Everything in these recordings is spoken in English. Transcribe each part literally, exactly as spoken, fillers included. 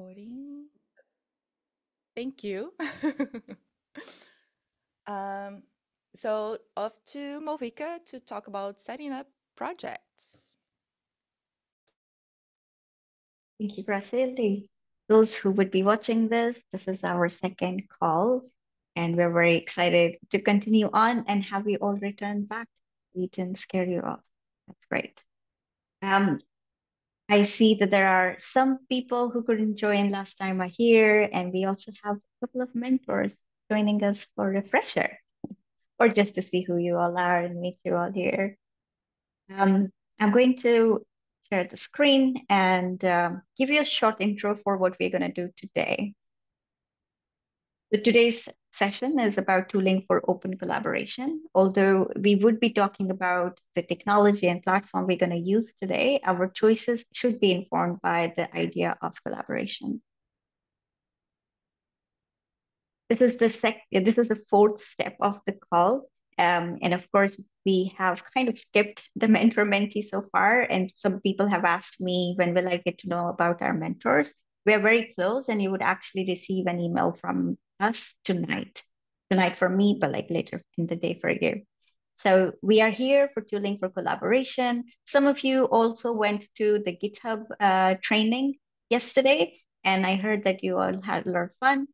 Recording. Thank you. um, so off to Malvika to talk about setting up projects. Thank you, Graciela. Those who would be watching this, this is our second call, and we're very excited to continue on and have you all return back. We didn't scare you off. That's great. Um, I see that there are some people who couldn't join last time are here, and we also have a couple of mentors joining us for refresher, or just to see who you all are and meet you all here. Um, I'm going to share the screen and um, give you a short intro for what we're going to do today. So today's session is about tooling for open collaboration. Although we would be talking about the technology and platform we're going to use today, our choices should be informed by the idea of collaboration. This is the sec this is the fourth step of the call. Um, and of course, we have kind of skipped the mentor-mentee so far. And some people have asked me, when will I get to know about our mentors? We're very close, and you would actually receive an email from us tonight. Tonight for me, but like later in the day for you. So we are here for tooling for collaboration. Some of you also went to the GitHub uh, training yesterday, and I heard that you all had a lot of fun.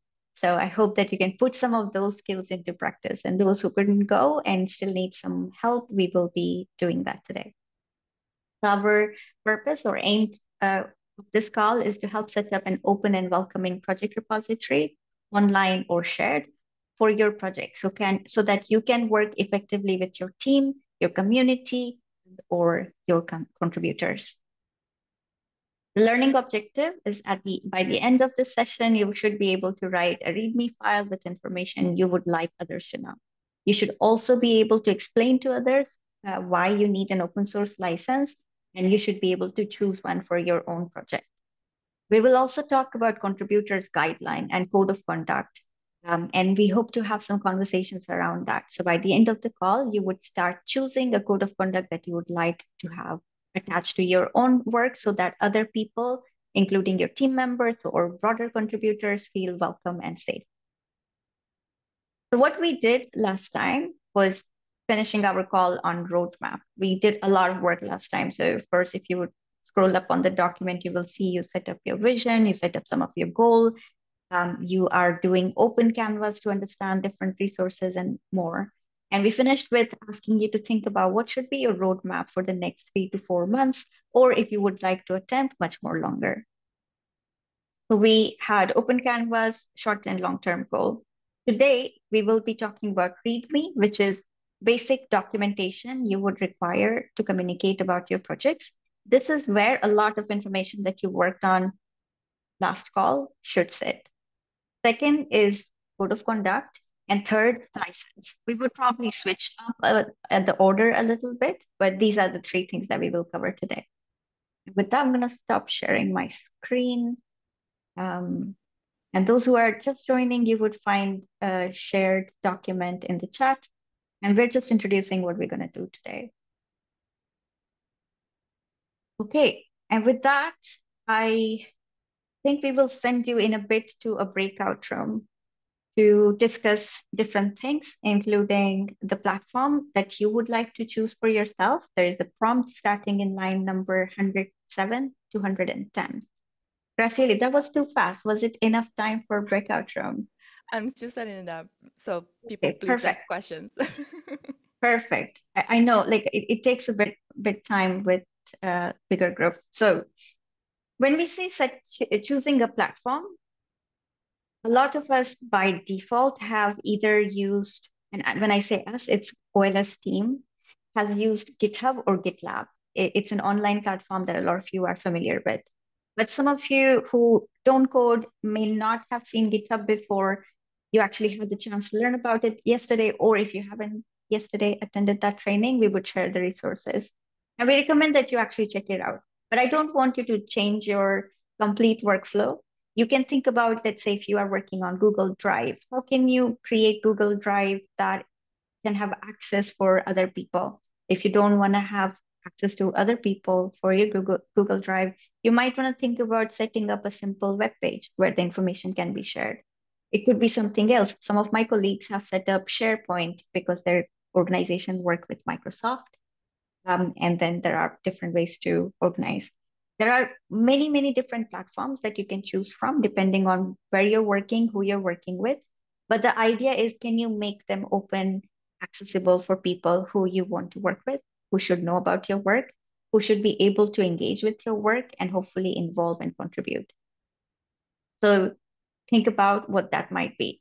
So I hope that you can put some of those skills into practice. And those who couldn't go and still need some help, we will be doing that today. Our purpose or aim uh, this call is to help set up an open and welcoming project repository, online or shared, for your project, so can so that you can work effectively with your team, your community, or your contributors. The learning objective is at the by the end of this session, you should be able to write a README file with information you would like others to know. You should also be able to explain to others uh, why you need an open source license, and you should be able to choose one for your own project. We will also talk about contributors guideline and code of conduct, um, and we hope to have some conversations around that. So by the end of the call, you would start choosing a code of conduct that you would like to have attached to your own work, so that other people, including your team members or broader contributors, feel welcome and safe. So what we did last time was finishing our call on roadmap. We did a lot of work last time. So first, if you would scroll up on the document, you will see you set up your vision, you set up some of your goal, um, you are doing open canvas to understand different resources and more. And we finished with asking you to think about what should be your roadmap for the next three to four months, or if you would like to attempt much more longer. So we had open canvas, short and long-term goal. Today, we will be talking about README, which is basic documentation you would require to communicate about your projects. This is where a lot of information that you worked on last call should sit. Second is code of conduct, and third, license. We would probably switch up uh, at the order a little bit, but these are the three things that we will cover today. With that, I'm gonna stop sharing my screen. Um, and those who are just joining, you would find a shared document in the chat. And we're just introducing what we're gonna do today. Okay, and with that, I think we will send you in a bit to a breakout room to discuss different things, including the platform that you would like to choose for yourself. There is a prompt starting in line number one oh seven to one ten. Graciela, that was too fast. Was it enough time for breakout room? I'm still setting it up, so people okay, please perfect. ask questions. Perfect. I, I know, like it, it takes a bit bit time with Uh, bigger group. So when we say set, choosing a platform, a lot of us by default have either used, and when I say us, it's O L S team, has used GitHub or GitLab. It's an online platform that a lot of you are familiar with. But some of you who don't code may not have seen GitHub before. You actually had the chance to learn about it yesterday, or if you haven't yesterday attended that training, we would share the resources. And we recommend that you actually check it out. But I don't want you to change your complete workflow. You can think about, let's say, if you are working on Google Drive, how can you create Google Drive that can have access for other people? If you don't want to have access to other people for your Google, Google Drive, you might want to think about setting up a simple web page where the information can be shared. It could be something else. Some of my colleagues have set up SharePoint because their organization work with Microsoft. Um, and then there are different ways to organize. There are many, many different platforms that you can choose from depending on where you're working, who you're working with. But the idea is, can you make them open, accessible for people who you want to work with, who should know about your work, who should be able to engage with your work and hopefully involve and contribute. So think about what that might be.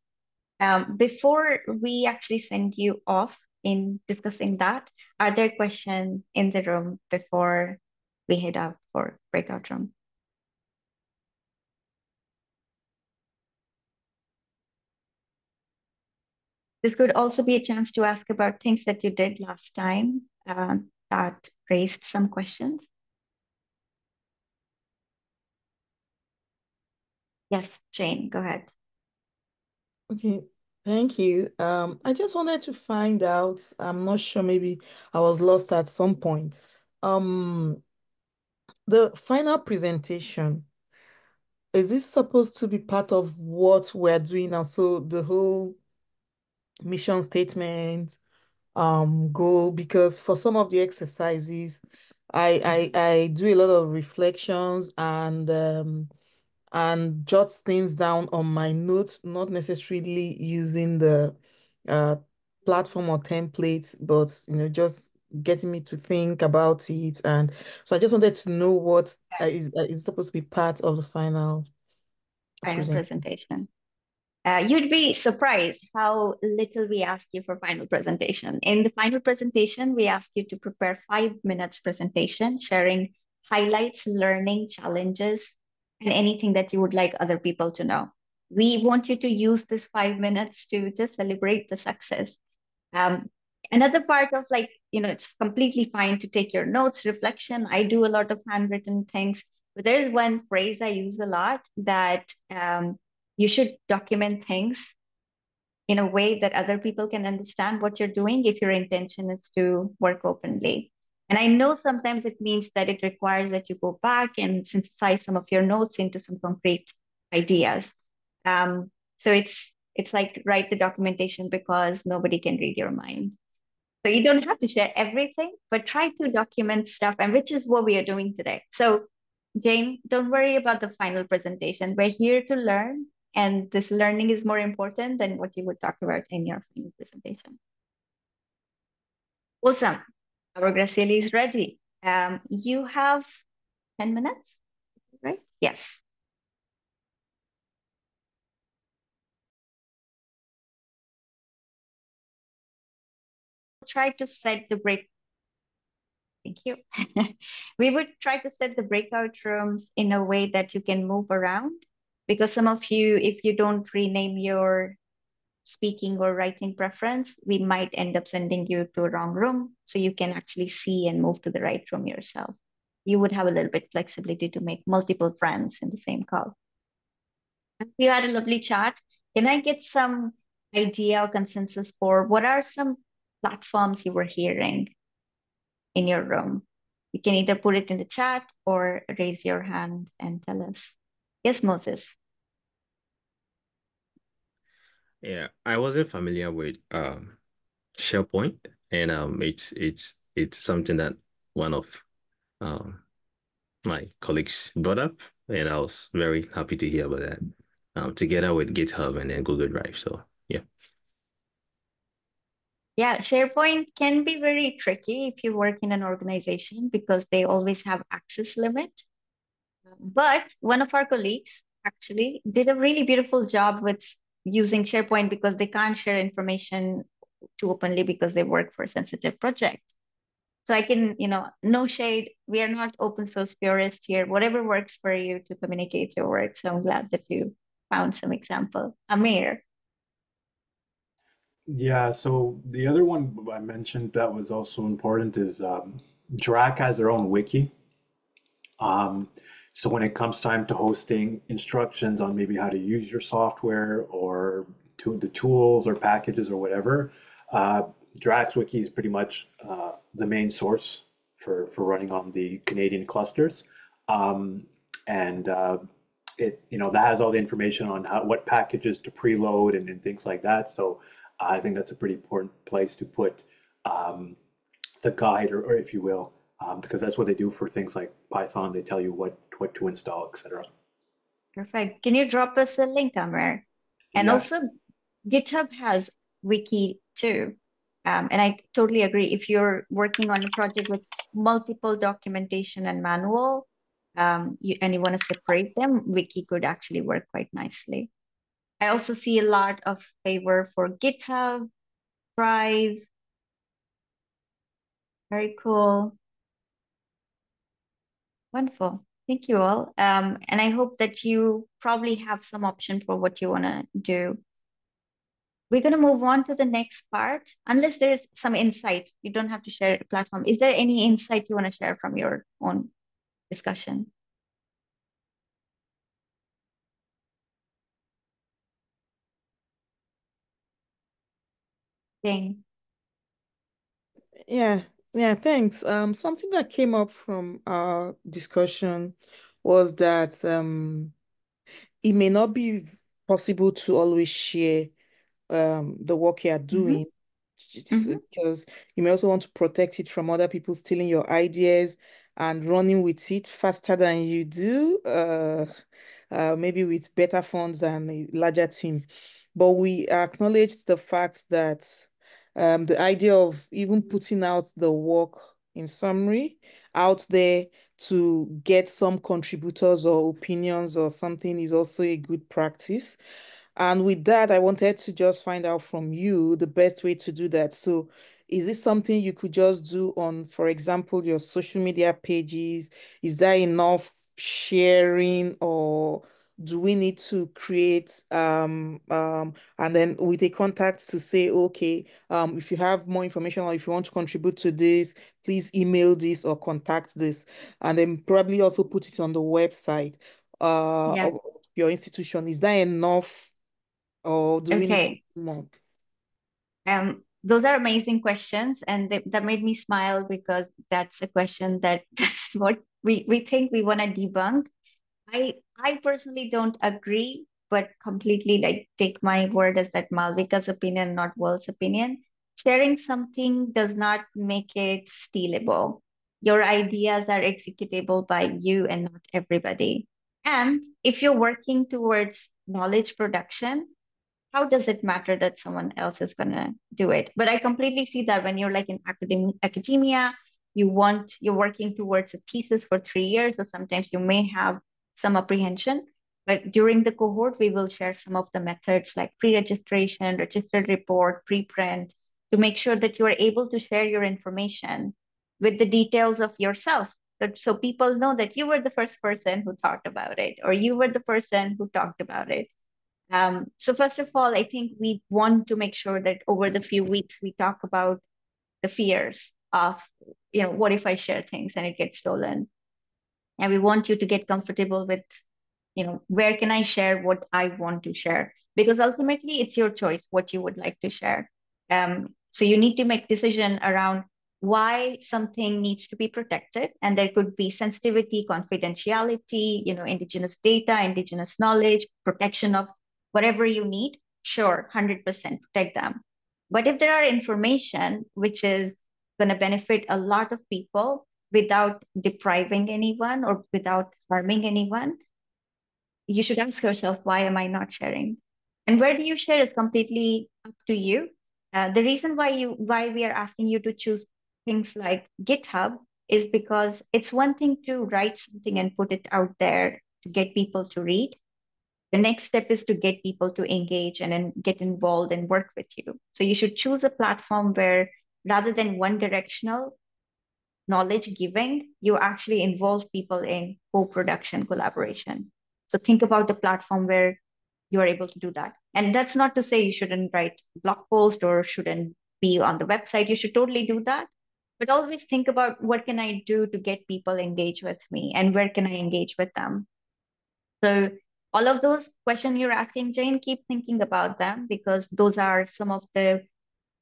Um, before we actually send you off in discussing that, are there questions in the room before we head out for breakout room? This could also be a chance to ask about things that you did last time uh, that raised some questions. Yes, Jane, go ahead. Okay, thank you. Um, I just wanted to find out, I'm not sure, maybe I was lost at some point. Um, the final presentation, is this supposed to be part of what we're doing now? So the whole mission statement, um, goal, because for some of the exercises, I I, I do a lot of reflections and um, and jot things down on my notes, not necessarily using the uh, platform or template, but you know, just getting me to think about it. And so I just wanted to know what uh, is uh, is supposed to be part of the final final presentation. presentation. Uh, you'd be surprised how little we ask you for final presentation. In the final presentation, we ask you to prepare five minutes presentation, sharing highlights, learning, challenges, and anything that you would like other people to know. We want you to use this five minutes to just celebrate the success. Um, another part of like, you know, it's completely fine to take your notes, reflection. I do a lot of handwritten things, but there is one phrase I use a lot that, um, you should document things in a way that other people can understand what you're doing if your intention is to work openly. And I know sometimes it means that it requires that you go back and synthesize some of your notes into some concrete ideas. Um, so it's, it's like write the documentation because nobody can read your mind. So you don't have to share everything, but try to document stuff, and which is what we are doing today. So Jane, don't worry about the final presentation. We're here to learn. And this learning is more important than what you would talk about in your final presentation. Awesome. Our Graciela is ready. Um, you have ten minutes, right? Yes. Try to set the break. Thank you. We would try to set the breakout rooms in a way that you can move around. Because some of you, if you don't rename your speaking or writing preference, we might end up sending you to a wrong room so you can actually see and move to the right room yourself. You would have a little bit flexibility to make multiple friends in the same call. We had a lovely chat. Can I get some idea or consensus for what are some platforms you were hearing in your room? You can either put it in the chat or raise your hand and tell us. Yes, Moses. Yeah, I wasn't familiar with um, SharePoint, and um, it's it's it's something that one of um, my colleagues brought up, and I was very happy to hear about that. Um, together with GitHub and then Google Drive, so yeah. Yeah, SharePoint can be very tricky if you work in an organization because they always have access limit. But one of our colleagues actually did a really beautiful job with using SharePoint because they can't share information too openly because they work for a sensitive project. So I can, you know, no shade. We are not open source purists here. Whatever works for you to communicate your work. So I'm glad that you found some example. Amir. Yeah, so the other one I mentioned that was also important is um, D R A C has their own wiki. Um, So when it comes time to hosting instructions on maybe how to use your software or to the tools or packages or whatever, uh, D R A C's wiki is pretty much uh, the main source for, for running on the Canadian clusters. Um, and uh, it, you know, that has all the information on how, what packages to preload and, and things like that. So I think that's a pretty important place to put um, the guide, or, or if you will, um, because that's what they do for things like Python. They tell you what, what to install, et cetera. Perfect. Can you drop us a link, Amr? And yeah. Also, GitHub has wiki too. Um, and I totally agree. If you're working on a project with multiple documentation and manual, um, you, and you want to separate them, wiki could actually work quite nicely. I also see a lot of favor for GitHub, Drive. Very cool. Wonderful. Thank you all. Um, and I hope that you probably have some option for what you want to do. We're going to move on to the next part, unless there's some insight. You don't have to share a platform. Is there any insight you want to share from your own discussion? Thing. Yeah, yeah, thanks. Um, something that came up from our discussion was that um, it may not be possible to always share um the work you are doing, mm-hmm. Mm-hmm. because you may also want to protect it from other people stealing your ideas and running with it faster than you do, uh, uh maybe with better funds and a larger team. But we acknowledge the fact that um the idea of even putting out the work in summary out there to get some contributors or opinions or something is also a good practice. And with that, I wanted to just find out from you the best way to do that. So is this something you could just do on, for example, your social media pages? Is that enough sharing, or do we need to create um, um, and then with a contact to say, okay, um, if you have more information or if you want to contribute to this, please email this or contact this, and then probably also put it on the website uh, yeah. of your institution? Is that enough? Or do we need to know? Um, those are amazing questions, and they, that made me smile, because that's a question that that's what we, we think we want to debunk. I I personally don't agree, but completely like take my word as that Malvika's opinion, not world's opinion. Sharing something does not make it stealable. Your ideas are executable by you and not everybody. And if you're working towards knowledge production, how does it matter that someone else is going to do it? But I completely see that when you're like in academic, academia, you want, you're working towards a thesis for three years, or sometimes you may have some apprehension, but during the cohort, we will share some of the methods like pre-registration, registered report, preprint, to make sure that you are able to share your information with the details of yourself. So people know that you were the first person who talked about it, or you were the person who talked about it. Um, so first of all, I think we want to make sure that over the few weeks we talk about the fears of, you know, what if I share things and it gets stolen? And we want you to get comfortable with, you know, where can I share what I want to share? Because ultimately it's your choice what you would like to share. Um, so you need to make decision around why something needs to be protected, and there could be sensitivity, confidentiality, you know, indigenous data, indigenous knowledge, protection of whatever you need, sure, one hundred percent protect them. But if there are information which is going to benefit a lot of people without depriving anyone or without harming anyone, you should ask yourself, why am I not sharing? And where do you share is completely up to you. Uh, the reason why you why we are asking you to choose things like GitHub is because it's one thing to write something and put it out there to get people to read. The next step is to get people to engage and then get involved and work with you. So you should choose a platform where, rather than one directional knowledge giving, you actually involve people in co-production collaboration. So think about a platform where you are able to do that. And that's not to say you shouldn't write blog posts or shouldn't be on the website. You should totally do that. But always think about, what can I do to get people engaged with me, and where can I engage with them? So all of those questions you're asking, Jane, keep thinking about them, because those are some of the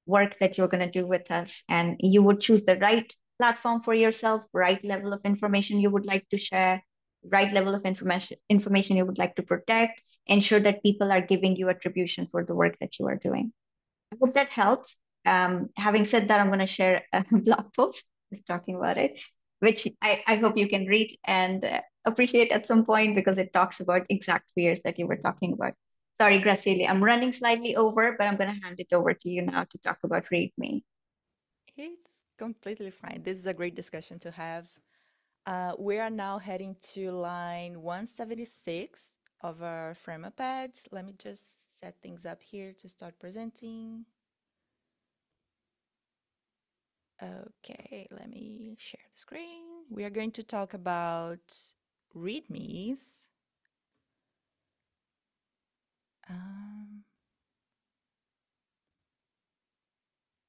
work that you're going to do with us. And you would choose the right platform for yourself, right level of information you would like to share, right level of information information you would like to protect, ensure that people are giving you attribution for the work that you are doing. I hope that helps. Um, having said that, I'm going to share a blog post just talking about it, which I, I hope you can read and uh, appreciate at some point, because it talks about exact fears that you were talking about. Sorry, Graciela, I'm running slightly over, but I'm going to hand it over to you now to talk about README. It's completely fine. This is a great discussion to have. Uh, we are now heading to line one seventy-six of our Frama page. Let me just set things up here to start presenting. Okay, let me share the screen. We are going to talk about READMEs. Um,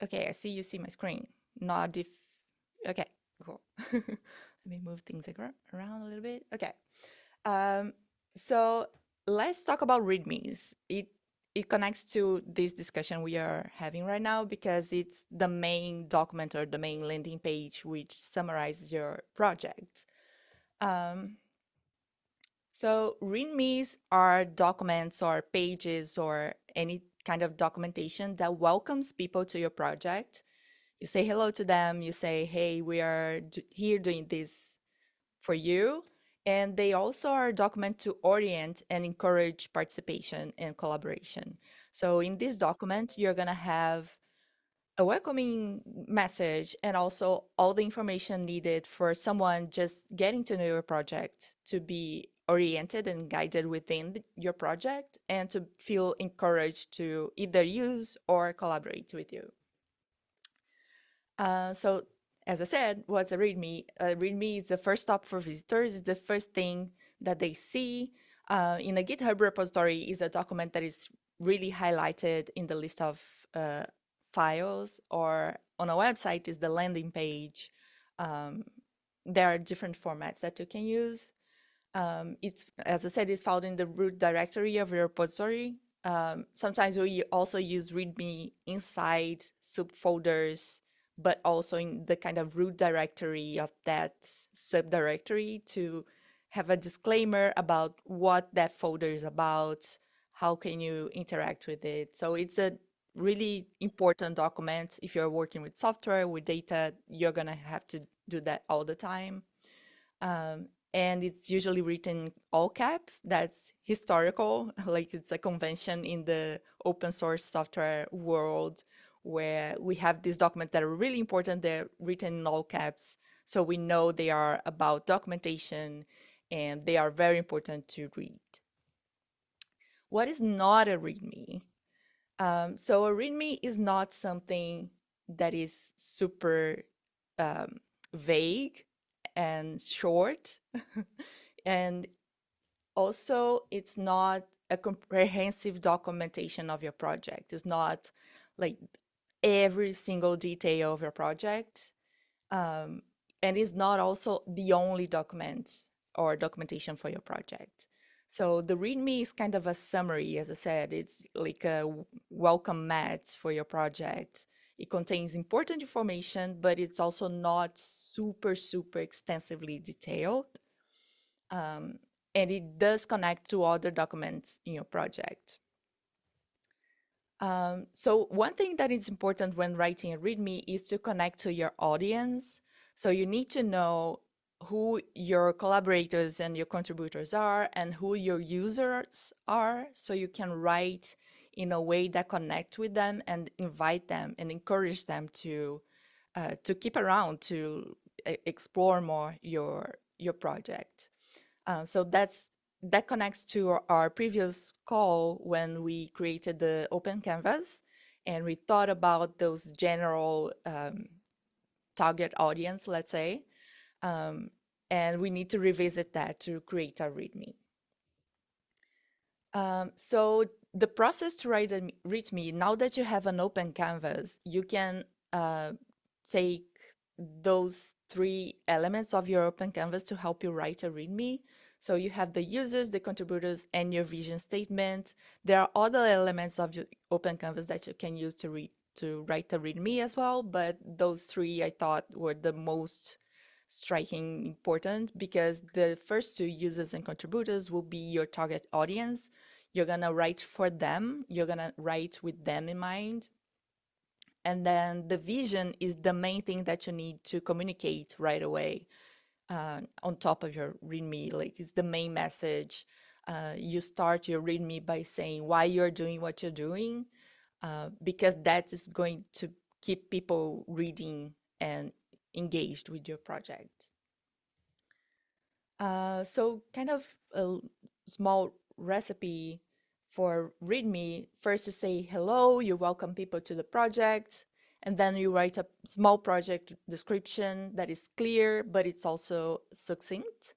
okay, I see you see my screen. Not if, okay, cool. Let me move things around a little bit. Okay, um, so let's talk about READMEs. It It connects to this discussion we are having right now, because it's the main document or the main landing page which summarizes your project. Um, so READMEs are documents or pages or any kind of documentation that welcomes people to your project. You say hello to them, you say, hey, we are here doing this for you. And they also are a document to orient and encourage participation and collaboration. So in this document, you're going to have a welcoming message and also all the information needed for someone just getting to know your project to be oriented and guided within your project and to feel encouraged to either use or collaborate with you. Uh, so as I said, what's a README? A README is the first stop for visitors. It's the first thing that they see. Uh, in a GitHub repository is a document that is really highlighted in the list of uh, files, or on a website is the landing page. Um, there are different formats that you can use. Um, it's, as I said, it's found in the root directory of your repository. Um, sometimes we also use README inside subfolders, but also in the kind of root directory of that subdirectory to have a disclaimer about what that folder is about, how can you interact with it. So it's a really important document. If you're working with software, with data, you're going to have to do that all the time. Um, and it's usually written all caps. That's historical, like it's a convention in the open source software world, where we have these documents that are really important. They're written in all caps, so we know they are about documentation and they are very important to read. What is not a README? Um, so a README is not something that is super um, vague and short. And also it's not a comprehensive documentation of your project. It's not like every single detail of your project, um, and is not also the only document or documentation for your project. So the README is kind of a summary, as I said. It's like a welcome mat for your project. It contains important information, but it's also not super, super extensively detailed. Um, and it does connect to other documents in your project. Um, so one thing that is important when writing a README is to connect to your audience. So you need to know who your collaborators and your contributors are and who your users are, so you can write in a way that connects with them and invite them and encourage them to uh, to keep around, to explore more your your project. Uh, so that's That connects to our previous call when we created the Open Canvas, and we thought about those general um, target audience, let's say, um, and we need to revisit that to create a README. Um, so the process to write a README, now that you have an Open Canvas, you can uh, take those three elements of your Open Canvas to help you write a README. So you have the users, the contributors, and your vision statement. There are other elements of your Open Canvas that you can use to read to write a README as well, but those three I thought were the most striking important, because the first two, users and contributors, will be your target audience. You're gonna write for them, you're gonna write with them in mind. And then the vision is the main thing that you need to communicate right away uh, on top of your README, like it's the main message. Uh, you start your README by saying why you're doing what you're doing, uh, because that is going to keep people reading and engaged with your project. Uh, so kind of a small recipe for README: first you say hello, you welcome people to the project, and then you write a small project description that is clear, but it's also succinct.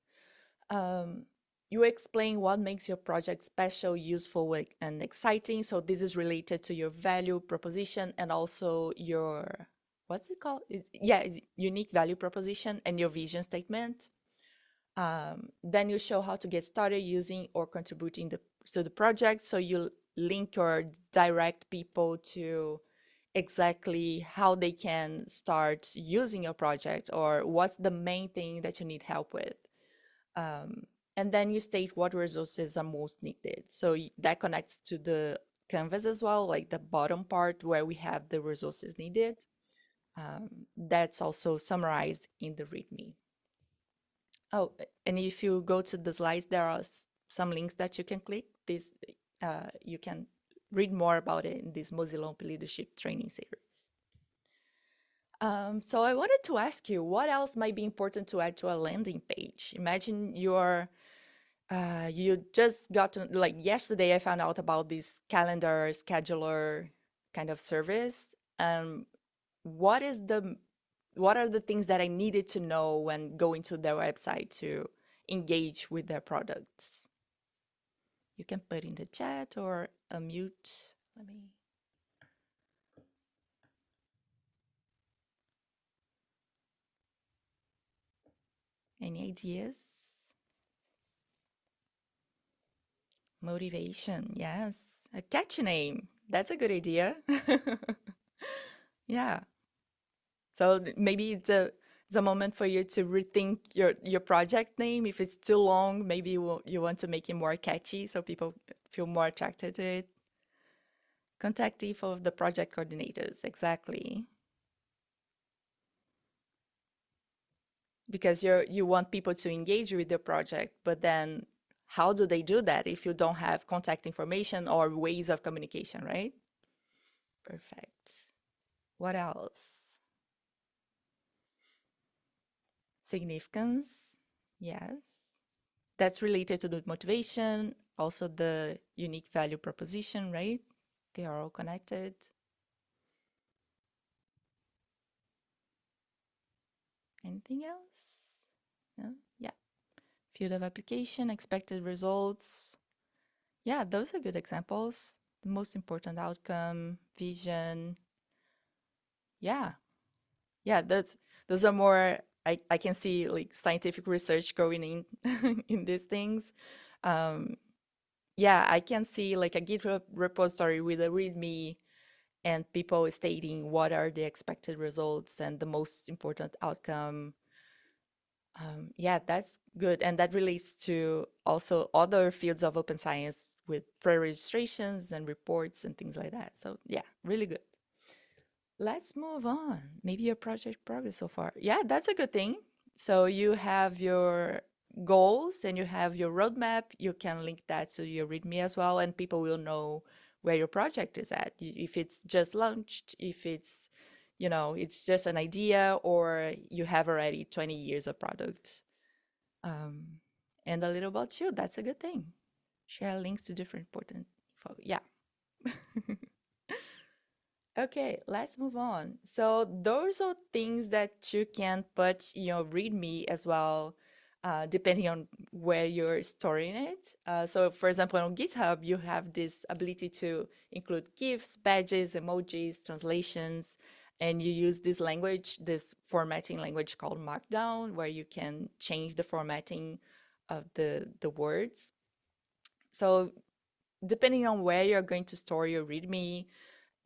Um, you explain what makes your project special, useful, and exciting. So this is related to your value proposition and also your, what's it called? It's, yeah, it's unique value proposition and your vision statement. Um, then you show how to get started using or contributing the, to the project. So you link or direct people to exactly how they can start using your project or what's the main thing that you need help with. Um, and then you state what resources are most needed. So that connects to the canvas as well, like the bottom part where we have the resources needed. Um, that's also summarized in the README. Oh, and if you go to the slides, there are some links that you can click. This, uh, you can read more about it in this Mozilla Open Leadership Training Series. Um, so I wanted to ask you, what else might be important to add to a landing page? Imagine you're, uh, you just got to, like yesterday I found out about this calendar scheduler kind of service. Um, what is the What are the things that I needed to know when going to their website to engage with their products? You can put in the chat or unmute. Let me. Any ideas? Motivation, yes. A catchy name. That's a good idea. Yeah. So maybe it's a, it's a moment for you to rethink your, your project name. If it's too long, maybe you, you want to make it more catchy so people feel more attracted to it. Contact info of the project coordinators, exactly. Because you're, you want people to engage with your project, but then how do they do that if you don't have contact information or ways of communication, right? Perfect. What else? Significance, yes. That's related to the motivation, also the unique value proposition, right? They are all connected. Anything else? No? Yeah. Field of application, expected results. Yeah, those are good examples. The most important outcome, vision. Yeah. Yeah, that's, those are more, I, I can see like scientific research going in in these things. Um, yeah, I can see like a GitHub repository with a README and people stating what are the expected results and the most important outcome. Um, yeah, that's good. And that relates to also other fields of open science with pre-registrations and reports and things like that. So yeah, really good. Let's move on. Maybe your project progress so far. Yeah, that's a good thing. So you have your goals and you have your roadmap. You can link that to your README as well, and people will know where your project is at. If it's just launched, if it's, you know, it's just an idea, or you have already twenty years of product. Um, and a little about you, that's a good thing. Share links to different important info. Yeah. Okay, let's move on. So those are things that you can put in your README as well, uh, depending on where you're storing it. Uh, so for example, on GitHub, you have this ability to include GIFs, badges, emojis, translations, and you use this language, this formatting language called Markdown, where you can change the formatting of the, the words. So depending on where you're going to store your README,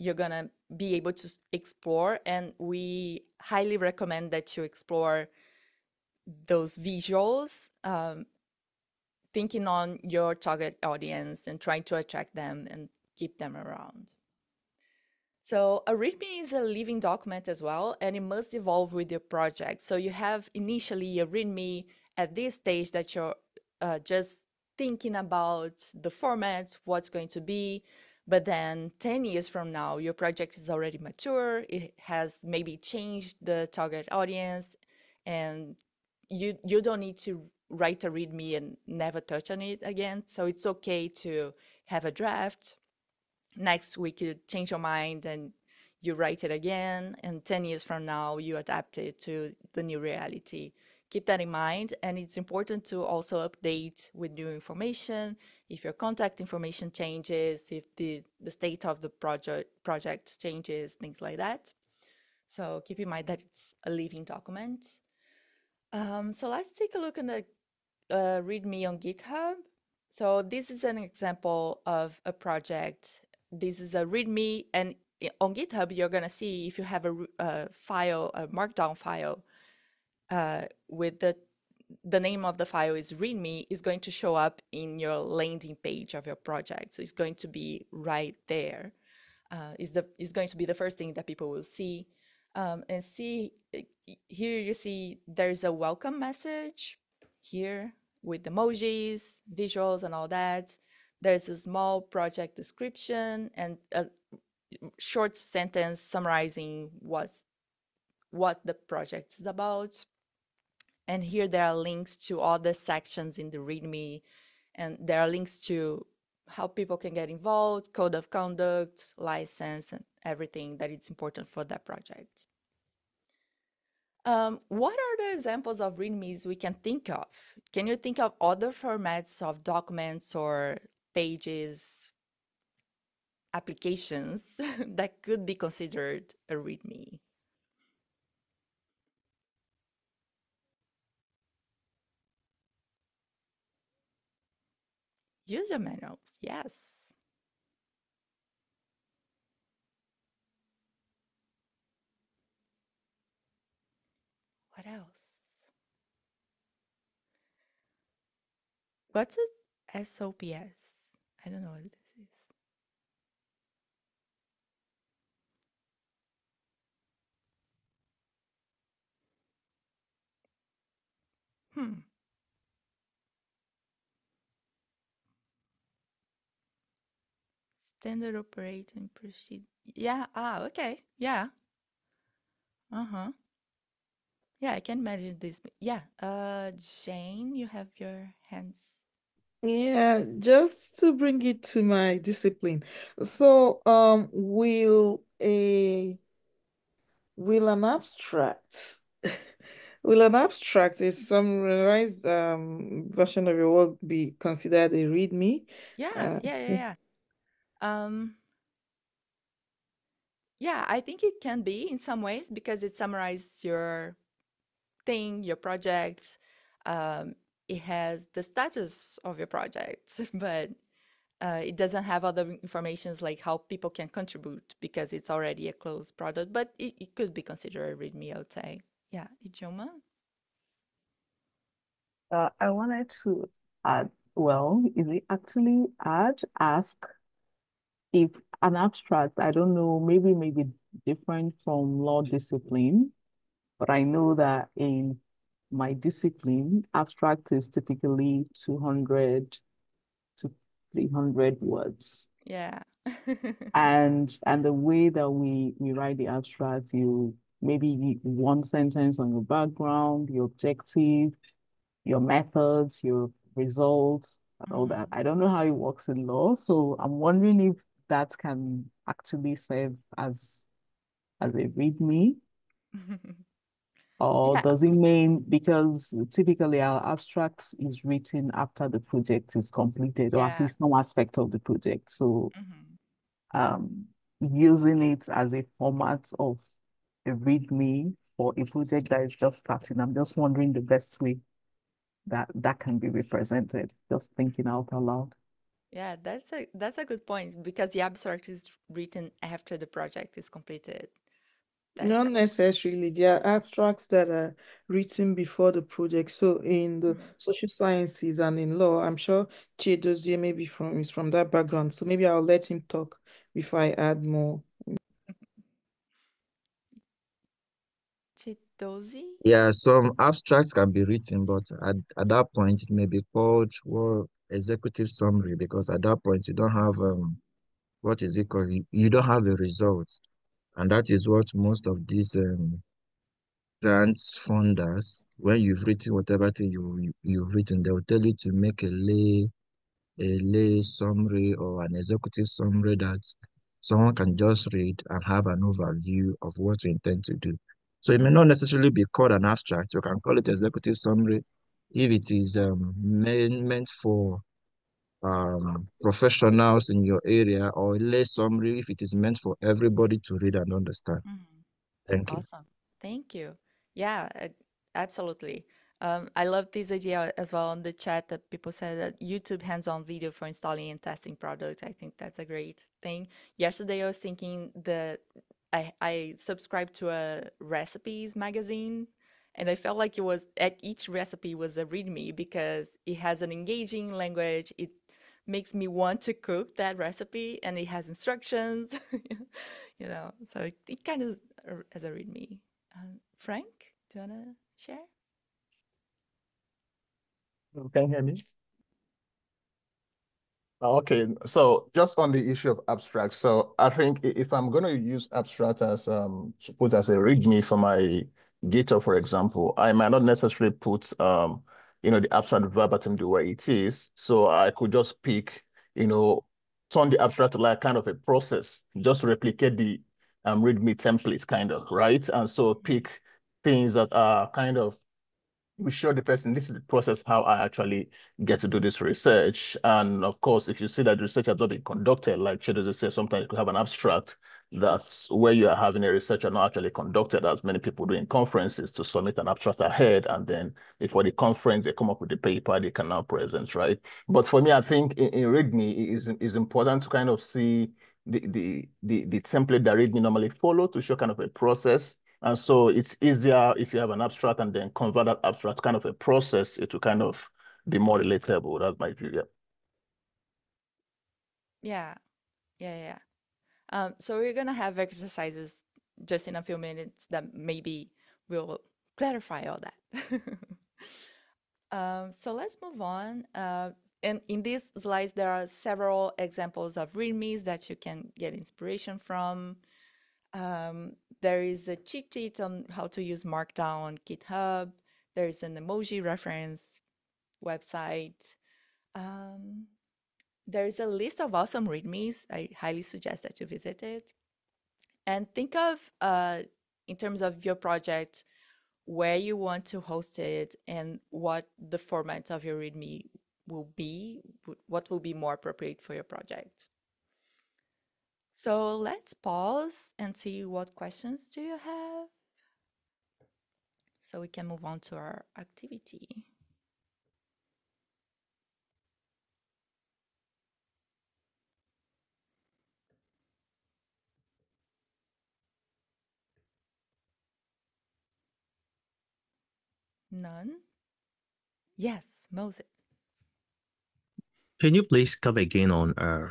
you're going to be able to explore. And we highly recommend that you explore those visuals, um, thinking on your target audience and trying to attract them and keep them around. So a README is a living document as well, and it must evolve with your project. So you have initially a README at this stage that you're uh, just thinking about the format, what's going to be, but then ten years from now, your project is already mature, it has maybe changed the target audience, and you, you don't need to write a README and never touch on it again. So it's okay to have a draft. Next week, you change your mind and you write it again. And ten years from now, you adapt it to the new reality. Keep that in mind. And it's important to also update with new information. If your contact information changes, if the, the state of the project, project changes, things like that. So keep in mind that it's a living document. Um, so let's take a look at the uh, README on GitHub. So this is an example of a project. This is a README, and on GitHub, you're going to see if you have a, a file, a markdown file uh, with the, the name of the file is README, is going to show up in your landing page of your project. So it's going to be right there. Uh, it's, the, it's going to be the first thing that people will see. Um, and see, here you see there's a welcome message here with emojis, visuals, and all that. There's a small project description and a short sentence summarizing what's, what the project is about. And here there are links to other sections in the README, and there are links to how people can get involved, code of conduct, license, and everything that is important for that project. Um, what are the examples of READMEs we can think of? Can you think of other formats of documents or pages, applications that could be considered a README? User manuals, yes. What else? What's a S O P S? I don't know what this is. Hmm. Standard operating procedure. Yeah. Ah. Okay. Yeah. Uh huh. Yeah, I can imagine this. Yeah, uh, Jane, you have your hands. Yeah, just to bring it to my discipline. So, um, will a will an abstract will an abstract, a summarized um, version of your work, be considered a README? Yeah, uh, yeah, yeah, yeah. Um. Yeah, I think it can be in some ways because it summarizes your thing, your project, um, it has the status of your project, but uh, it doesn't have other informations like how people can contribute because it's already a closed product, but it, it could be considered a README, I would say. Yeah, Ijoma? Uh, I wanted to add, well, is it actually add, ask if an abstract, I don't know, maybe maybe different from law discipline. But I know that in my discipline, abstract is typically two hundred to three hundred words. Yeah. and and the way that we, we write the abstract, you maybe one sentence on your background, your objective, your methods, your results, and mm-hmm. all that. I don't know how it works in law. So I'm wondering if that can actually serve as, as a README. Or yeah. Does it mean, because typically our abstracts is written after the project is completed, yeah. or at least some aspect of the project. So mm-hmm. um, using it as a format of a README for a project that is just starting, I'm just wondering the best way that that can be represented, just thinking out aloud. Yeah, that's a that's a good point, because the abstract is written after the project is completed. That's... Not necessarily. There are abstracts that are written before the project. So in the mm-hmm. social sciences and in law, I'm sure Chidozie maybe from is from that background. So maybe I'll let him talk before I add more. Chidozie? Yeah, some abstracts can be written, but at, at that point it may be called well, executive summary, because at that point you don't have um what is it called? You don't have a result. And that is what most of these um, grants funders, when you've written whatever thing you, you, you've written, they will tell you to make a lay, a lay summary or an executive summary that someone can just read and have an overview of what you intend to do. So it may not necessarily be called an abstract. You can call it executive summary if it is um, main, meant for um professionals in your area, or a lay summary if it is meant for everybody to read and understand. Mm-hmm. Thank you. Awesome. Thank you. Yeah, absolutely. Um, I love this idea as well on the chat that people said that YouTube hands-on video for installing and testing products. I think that's a great thing. Yesterday I was thinking that I, I subscribed to a recipes magazine, and I felt like it was at each recipe was a readme because it has an engaging language. It makes me want to cook that recipe, and it has instructions, you know, so it, it kind of as a readme. Um, Frank, do you want to share? Can you hear me? Okay, so just on the issue of abstract. So I think if I'm going to use abstract as um, to put as a readme for my GitHub, for example, I might not necessarily put um, you know, the abstract verbatim the way it is. So I could just pick, you know, turn the abstract to like kind of a process, just replicate the um, README template kind of, right? And so pick things that are kind of, we show the person, this is the process, how I actually get to do this research. And of course, if you see that research has not been conducted, like Chidozie said, sometimes you could have an abstract that's where you are having a researcher not actually conducted, as many people do in conferences, to submit an abstract ahead, and then before the conference they come up with the paper they can now present, right? But for me, I think in, in README it is is important to kind of see the the the, the template that README normally follow to show kind of a process. And so it's easier if you have an abstract and then convert that abstract to kind of a process, it will kind of be more relatable. That's my view. Yeah. Yeah. Yeah. Yeah. Um, so we're going to have exercises just in a few minutes that maybe will clarify all that. um, so let's move on. Uh, and in these slides, there are several examples of readmes that you can get inspiration from. Um, there is a cheat sheet on how to use Markdown on GitHub. There is an emoji reference website. Um, There's a list of awesome readmes. I highly suggest that you visit it. And think of, uh, in terms of your project, where you want to host it and what the format of your readme will be, what will be more appropriate for your project. So let's pause and see what questions do you have, so we can move on to our activity. None? Yes, Moses. Can you please come again on uh,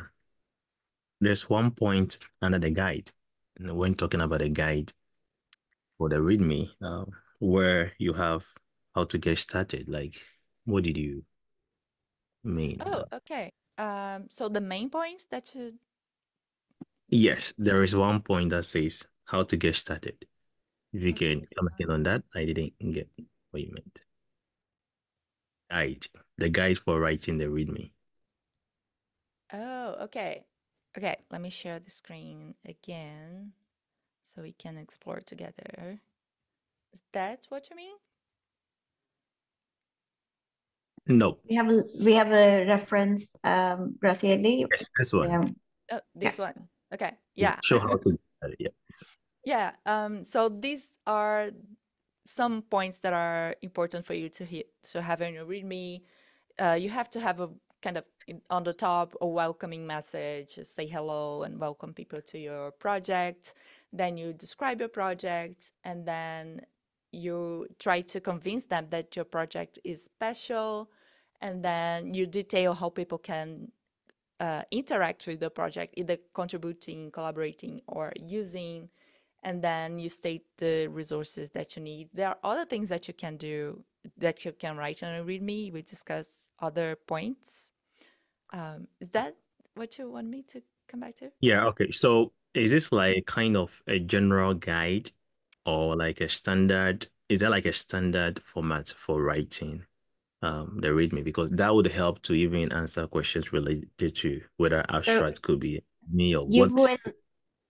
there's one point under the guide, and when talking about a guide for the README, uh, where you have how to get started, like what did you mean? Oh, okay. Um, so the main points that you... Yes, there is one point that says how to get started. If you can come again on that, I didn't get what you meant. Guide, the guide for writing the README. Oh, okay. Okay, let me share the screen again so we can explore together. Is that what you mean? No. We have a, we have a reference, um, Graciela. Yes, this one. Um, oh, this yeah. one. Okay. Yeah. Show how to. Uh, yeah. Yeah. Um. So these are some points that are important for you to hit, to have in your README. Uh, you have to have a kind of on the top, a welcoming message, say hello and welcome people to your project. Then you describe your project, and then you try to convince them that your project is special, and then you detail how people can uh, interact with the project, either contributing, collaborating, or using, and then you state the resources that you need. There are other things that you can do, that you can write in a README. We discuss other points. Um, is that what you want me to come back to? Yeah, okay. So is this like kind of a general guide, or like a standard? Is that like a standard format for writing um, the README? Because that would help to even answer questions related to whether abstract so could be me or you what.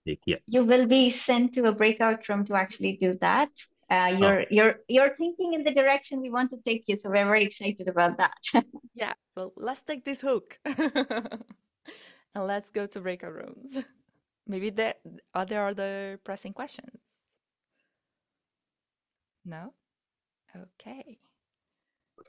Will, yeah. You will be sent to a breakout room to actually do that. Uh, you're, oh. you're, you're thinking in the direction we want to take you. So we're very excited about that. Yeah, well, let's take this hook and let's go to breakout rooms. Maybe there are there other pressing questions? No? Okay.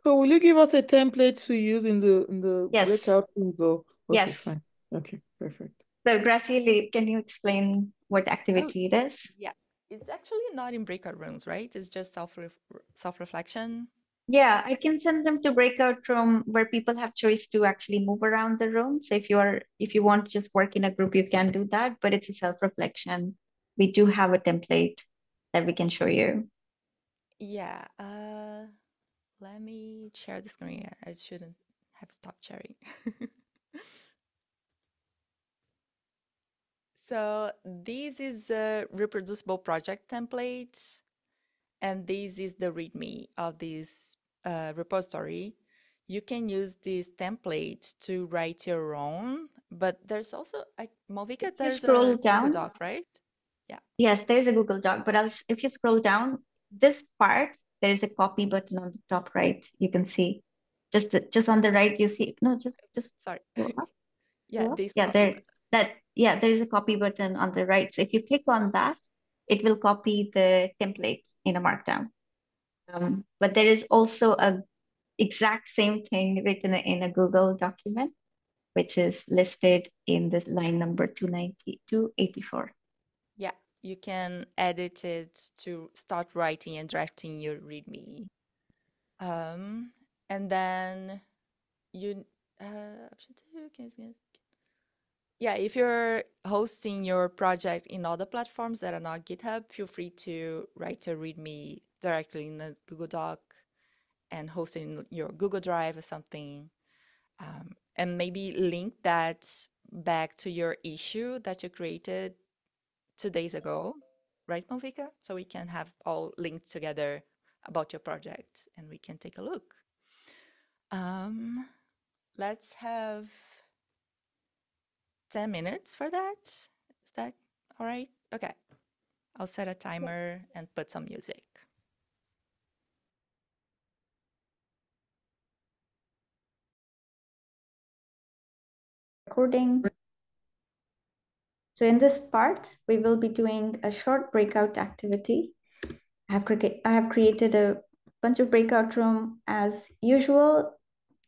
So will you give us a template to use in the, in the yes. breakout room though? Okay, yes. Fine. Okay, perfect. So Graciela, can you explain what activity oh, it is? Yes. It's actually not in breakout rooms, right? It's just self-reflection. Yeah, I can send them to breakout room where people have choice to actually move around the room. So if you are, if you want to just work in a group, you can do that, but it's a self-reflection. We do have a template that we can show you. Yeah, uh, let me share the screen. I shouldn't have stopped sharing. So this is a reproducible project template, and this is the README of this uh, repository. You can use this template to write your own, but there's also, I, Malvika, there's scroll a down. Google Doc, right? Yeah. Yes, there's a Google Doc, but I'll, if you scroll down this part, there's a copy button on the top right. You can see just the, just on the right, you see, no, just, just. Sorry. Go up. Yeah, go up. Yeah, there, that. Yeah, there is a copy button on the right. So if you click on that, it will copy the template in a markdown. Um, but there is also a exact same thing written in a Google document, which is listed in this line number two ninety-two eighty-four. Yeah, you can edit it to start writing and drafting your README. Um, and then you uh, option two, can you Yeah, if you're hosting your project in other platforms that are not GitHub, feel free to write a README directly in the Google Doc and host it in your Google Drive or something. Um, and maybe link that back to your issue that you created two days ago, right, Malvika? So we can have all linked together about your project and we can take a look. Um, let's have ten minutes for that. Is that all right? Okay. I'll set a timer and put some music. Recording. So in this part, we will be doing a short breakout activity. I have, cre I have created a bunch of breakout room as usual.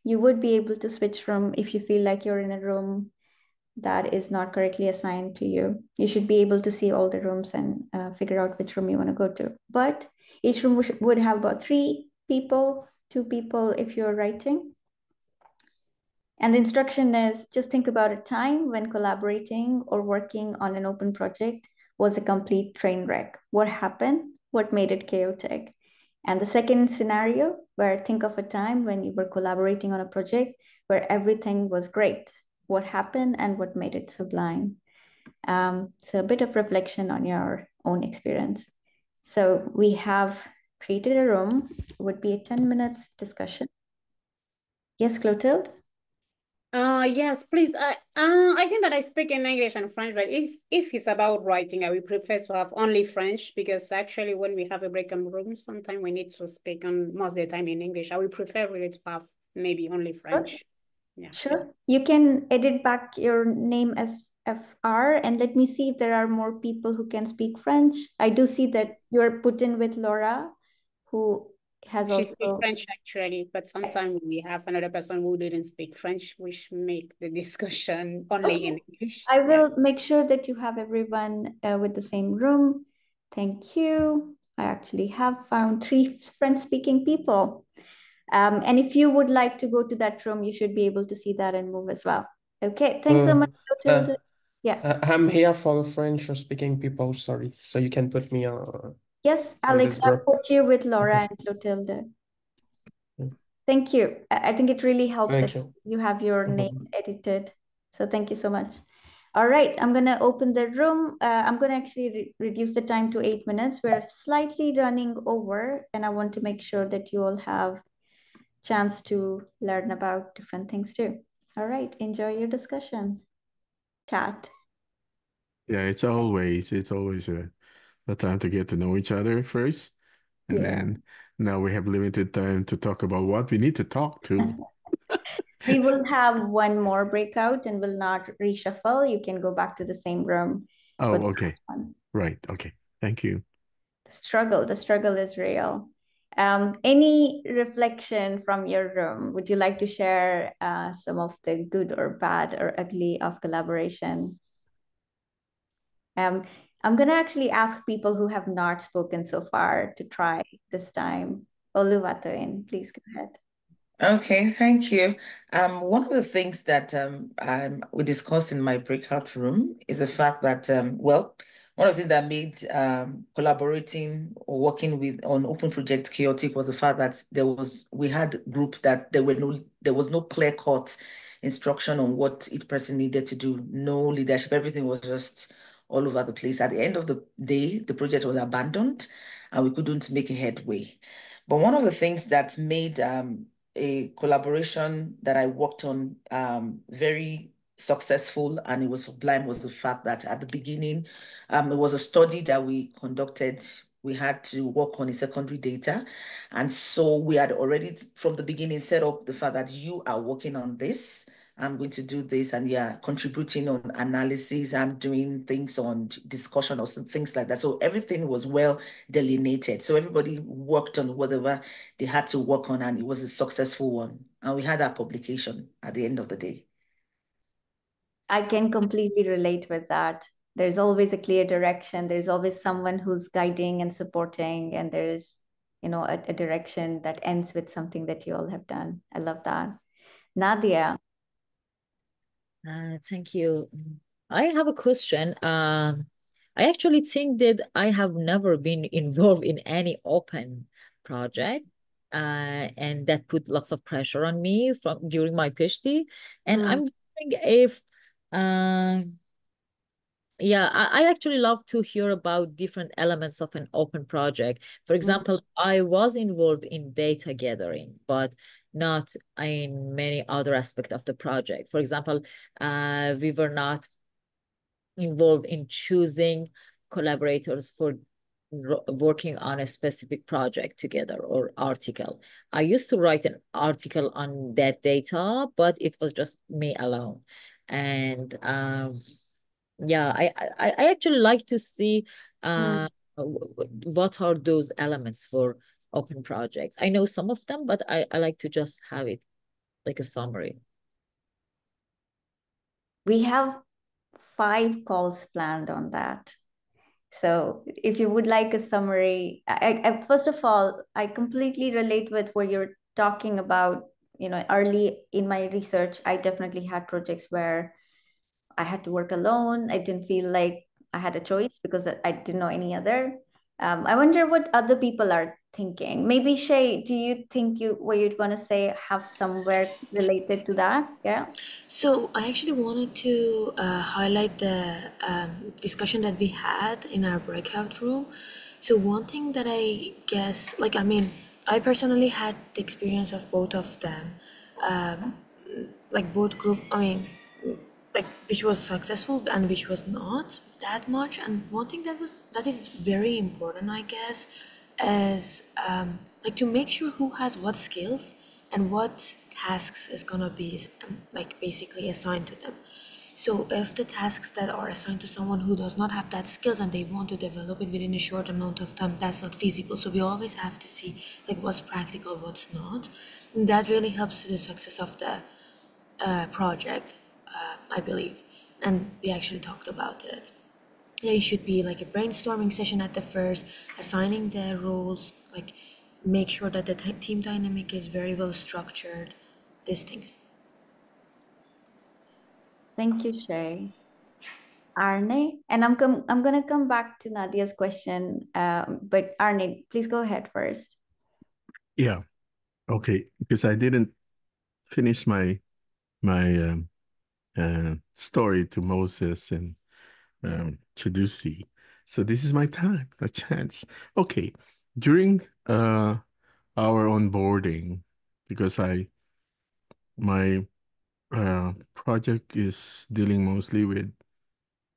You would be able to switch room if you feel like you're in a room that is not correctly assigned to you. You should be able to see all the rooms and uh, figure out which room you want to go to. But each room would have about three people, two people if you're writing. And the instruction is just think about a time when collaborating or working on an open project was a complete train wreck. What happened? What made it chaotic? And the second scenario, where think of a time when you were collaborating on a project where everything was great. What happened and what made it sublime? Um, so a bit of reflection on your own experience. So we have created a room. It would be a ten minutes discussion. Yes, Clotilde? Uh, yes, please. I, uh, I think that I speak in English and French, but if, if it's about writing, I would prefer to have only French, because actually when we have a breakout room, sometimes we need to speak on most of the time in English. I would prefer really to have maybe only French. Okay. Yeah. Sure. You can edit back your name as F R, and let me see if there are more people who can speak French. I do see that you're put in with Laura, who has she also speaks French actually, but sometimes we have another person who didn't speak French, which make the discussion only okay. in English. I will yeah. make sure that you have everyone uh, with the same room. Thank you. I actually have found three French-speaking people. Um, and if you would like to go to that room, you should be able to see that and move as well. Okay, thanks mm. so much. Uh, yeah, uh, I'm here for French-speaking people, sorry. So you can put me on... Yes, Alex, I'll put you with Laura and Clotilde. Thank you. I think it really helps thank that you. you have your name edited. So thank you so much. All right, I'm going to open the room. Uh, I'm going to actually re reduce the time to eight minutes. We're slightly running over, and I want to make sure that you all have chance to learn about different things too. All right, enjoy your discussion. Chat. Yeah, it's always, it's always a... the time to get to know each other first, and yeah. then now we have limited time to talk about what we need to talk to. We will have one more breakout and will not reshuffle. You can go back to the same room. Oh, okay. Right. Okay. Thank you. The struggle. The struggle is real. Um, any reflection from your room? Would you like to share uh, some of the good or bad or ugly of collaboration? Um. I'm going to actually ask people who have not spoken so far to try this time. Oluvatoyin, please go ahead. Okay, thank you. Um, one of the things that um, um, we discussed in my breakout room is the fact that, um, well, one of the things that made um, collaborating or working with on open project chaotic was the fact that there was we had groups that there were no there was no clear cut instruction on what each person needed to do. No leadership. Everything was just all over the place. At the end of the day, the project was abandoned and we couldn't make a headway. But one of the things that made um, a collaboration that I worked on um, very successful and it was sublime was the fact that at the beginning, um, it was a study that we conducted. We had to work on the secondary data. And so we had already from the beginning set up the fact that you are working on this. I'm going to do this and yeah, contributing on analysis. I'm doing things on discussion or some things like that. So everything was well delineated. So everybody worked on whatever they had to work on and it was a successful one. And we had our publication at the end of the day. I can completely relate with that. There's always a clear direction. There's always someone who's guiding and supporting. And there's, you know, a, a direction that ends with something that you all have done. I love that. Nadia. Uh, thank you. I have a question. Um, I actually think that I have never been involved in any open project, uh, and that put lots of pressure on me from during my PhD. And mm. I'm wondering if, uh, yeah, I, I actually love to hear about different elements of an open project. For example, mm. I was involved in data gathering, but not in many other aspects of the project. For example, uh, we were not involved in choosing collaborators for working on a specific project together or article. I used to write an article on that data, but it was just me alone. And um, yeah, I, I, I actually like to see uh, mm. what are those elements for open projects. I know some of them, but I, I like to just have it like a summary. We have five calls planned on that. So if you would like a summary, I, I, first of all, I completely relate with what you're talking about. You know, early in my research, I definitely had projects where I had to work alone. I didn't feel like I had a choice because I didn't know any other. Um, I wonder what other people are thinking. Maybe Shay, do you think you what you'd want to say have somewhere related to that? Yeah. So I actually wanted to uh, highlight the um, discussion that we had in our breakout room. So one thing that I guess, like I mean, I personally had the experience of both of them, um, like both group. I mean, like which was successful and which was not that much. And one thing that was that is very important, I guess, is um, like to make sure who has what skills and what tasks is gonna be um, like basically assigned to them. So if the tasks that are assigned to someone who does not have that skills and they want to develop it within a short amount of time, that's not feasible. So we always have to see like what's practical, what's not. And that really helps to the success of the uh, project, uh, I believe. And we actually talked about it. There should be like a brainstorming session at the first, assigning the roles, like make sure that the team dynamic is very well structured, these things. Thank you, Shay. Arne, and I'm com I'm gonna come back to Nadia's question, um, but Arne, please go ahead first. Yeah, okay, because I didn't finish my my um, uh, story to Moses and um, Chidusi, so this is my time, a chance. Okay, during uh, our onboarding, because I my. Uh, project is dealing mostly with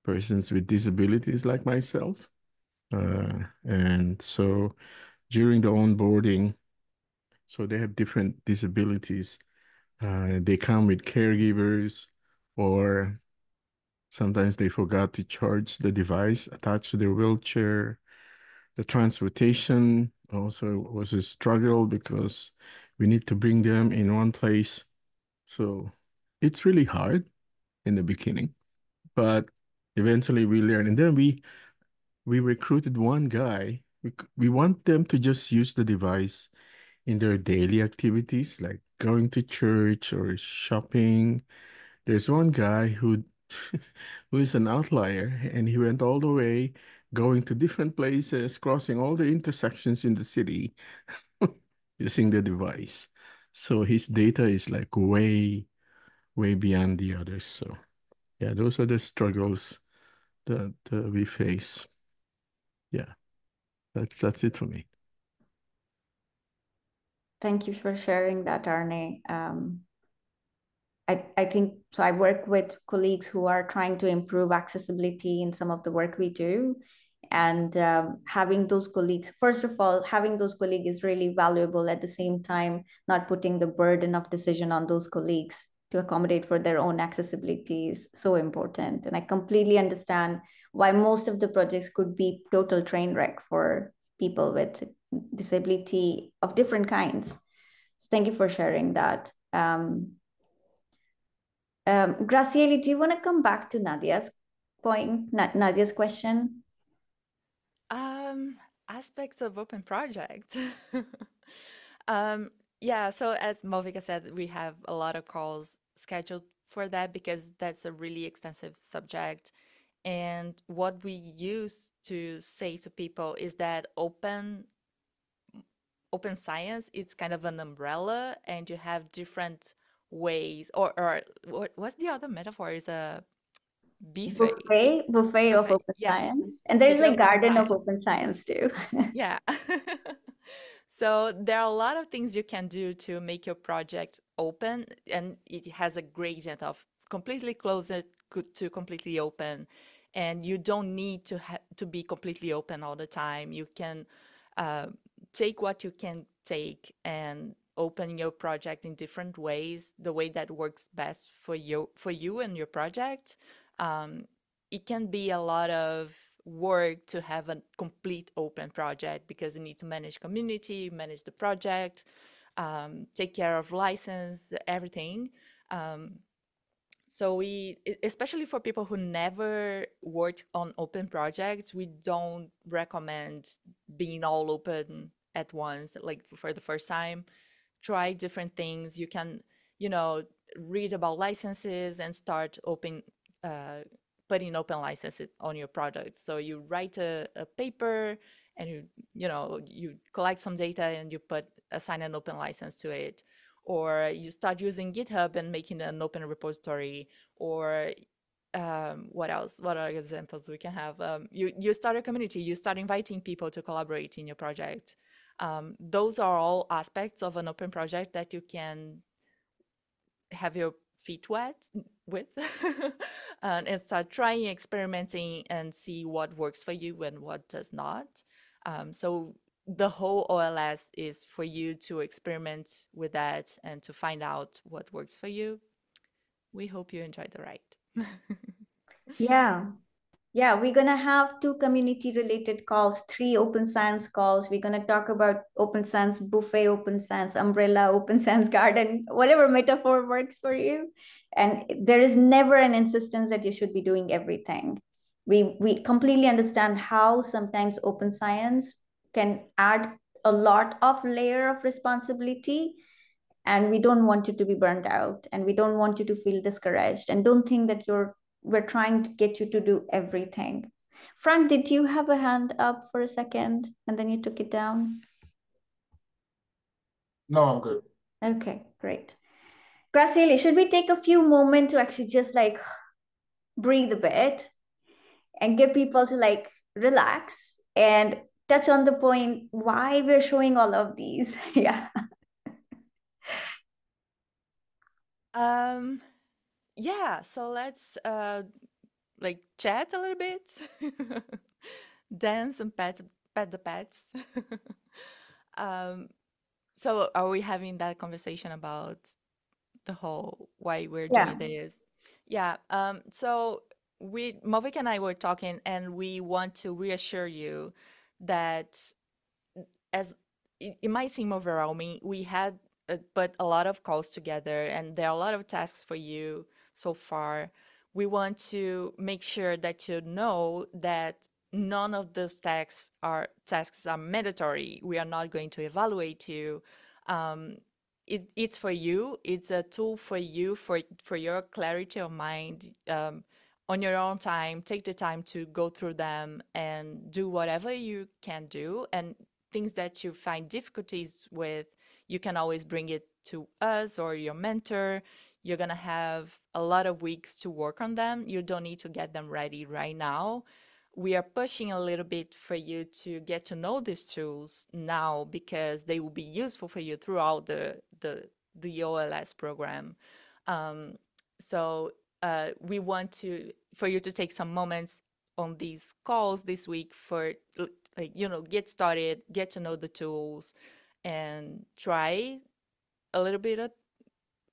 persons with disabilities like myself. Uh, and so during the onboarding, so they have different disabilities. Uh, they come with caregivers, or sometimes they forgot to charge the device attached to their wheelchair. The transportation also was a struggle because we need to bring them in one place. So it's really hard in the beginning, but eventually we learn. And then we we recruited one guy. We, we want them to just use the device in their daily activities, like going to church or shopping. There's one guy who, who is an outlier, and he went all the way, going to different places, crossing all the intersections in the city using the device. So his data is like way... way beyond the others. So yeah, those are the struggles that uh, we face. Yeah, that, that's it for me. Thank you for sharing that, Arne. Um, I, I think, so I work with colleagues who are trying to improve accessibility in some of the work we do. And um, having those colleagues, first of all, having those colleagues is really valuable. At the same time, not putting the burden of decision on those colleagues to accommodate for their own accessibility is so important. And I completely understand why most of the projects could be total train wreck for people with disability of different kinds. So thank you for sharing that. Um, um, Graciela, do you wanna come back to Nadia's point, Na Nadia's question? Um, aspects of open project. um, Yeah, so as Malvika said, we have a lot of calls scheduled for that because that's a really extensive subject. And what we used to say to people is that open open science, it's kind of an umbrella, and you have different ways, or, or what's the other metaphor? Is a buffet. Buffet, buffet of open yeah. science. And there's like garden science. of open science too. Yeah. So there are a lot of things you can do to make your project open, and it has a gradient of completely closed to completely open. And you don't need to ha to be completely open all the time. You can uh, take what you can take and open your project in different ways, the way that works best for you, for you and your project. Um, it can be a lot of work to have a complete open project because you need to manage community, manage the project, um, take care of license, everything. Um, so we, especially for people who never worked on open projects, we don't recommend being all open at once, like for the first time. Try different things. You can, you know, read about licenses and start open, uh, putting open licenses on your product. So you write a, a paper, and you you know you collect some data and you put assign an open license to it, or you start using GitHub and making an open repository, or um, what else? What are examples we can have? Um, you you start a community. You start inviting people to collaborate in your project. Um, those are all aspects of an open project that you can have your feet wet with and, and start trying, experimenting, and see what works for you and what does not. Um, so the whole O L S is for you to experiment with that and to find out what works for you. We hope you enjoyed the ride. Yeah. Yeah, we're going to have two community related calls, three open science calls. We're going to talk about open science buffet, open science umbrella, open science garden, whatever metaphor works for you. And there is never an insistence that you should be doing everything. We, we completely understand how sometimes open science can add a lot of layer of responsibility, and we don't want you to be burnt out, and we don't want you to feel discouraged, and don't think that you're we're trying to get you to do everything. Frank, did you have a hand up for a second and then you took it down? No, I'm good. Okay, great. Graciela, should we take a few moments to actually just like breathe a bit and get people to like relax and touch on the point why we're showing all of these? Yeah. Um. Yeah, so let's uh, like chat a little bit, dance and pet pet the pets. um, so are we having that conversation about the whole why we're yeah. doing this? Yeah. Um, so we, Malvika and I were talking, and we want to reassure you that as it, it might seem overwhelming, we had uh, put a lot of calls together, and there are a lot of tasks for you. So far, we want to make sure that you know that none of those tasks are tasks are mandatory. We are not going to evaluate you. Um, it, it's for you. It's a tool for you, for for your clarity of mind, um, on your own time. Take the time to go through them and do whatever you can do. And things that you find difficulties with, you can always bring it to us or your mentor. You're going to have a lot of weeks to work on them. You don't need to get them ready right now. We are pushing a little bit for you to get to know these tools now, because they will be useful for you throughout the, the, the O L S program. Um, so uh, we want to for you to take some moments on these calls this week for, like, you know, get started, get to know the tools, and try a little bit of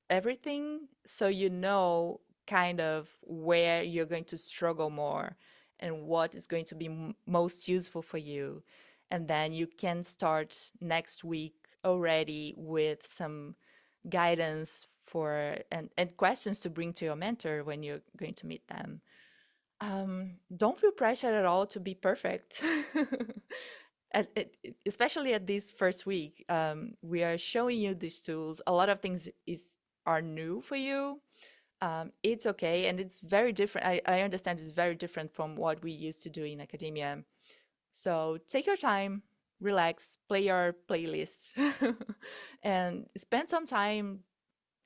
everything, so you know kind of where you're going to struggle more and what is going to be m most useful for you. And then you can start next week already with some guidance for and, and questions to bring to your mentor when you're going to meet them. Um, don't feel pressured at all to be perfect. At, at, especially at this first week, um, we are showing you these tools. A lot of things is are new for you. Um, it's okay, and it's very different. I, I understand it's very different from what we used to do in academia. So take your time, relax, play your playlists, and spend some time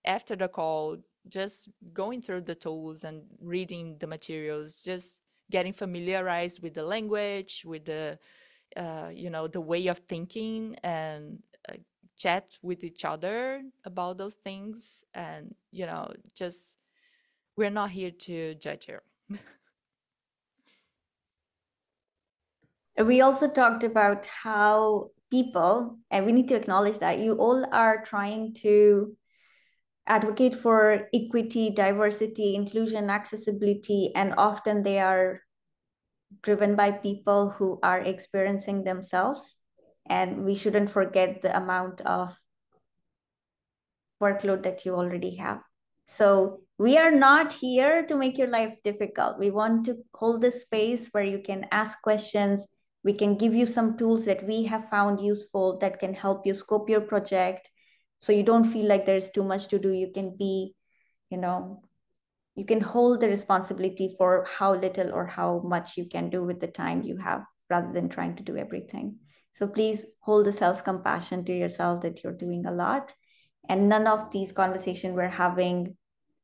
after the call just going through the tools and reading the materials, just getting familiarized with the language, with the, uh, you know, the way of thinking, and uh, chat with each other about those things. And, you know, just, we're not here to judge you. We also talked about how people, and we need to acknowledge that you all are trying to advocate for equity, diversity, inclusion, accessibility, and often they are driven by people who are experiencing themselves. And we shouldn't forget the amount of workload that you already have. So we are not here to make your life difficult. We want to hold this space where you can ask questions. We can give you some tools that we have found useful that can help you scope your project, so you don't feel like there's too much to do. You can be, you know, you can hold the responsibility for how little or how much you can do with the time you have, rather than trying to do everything. So please hold the self-compassion to yourself that you're doing a lot. And none of these conversations we're having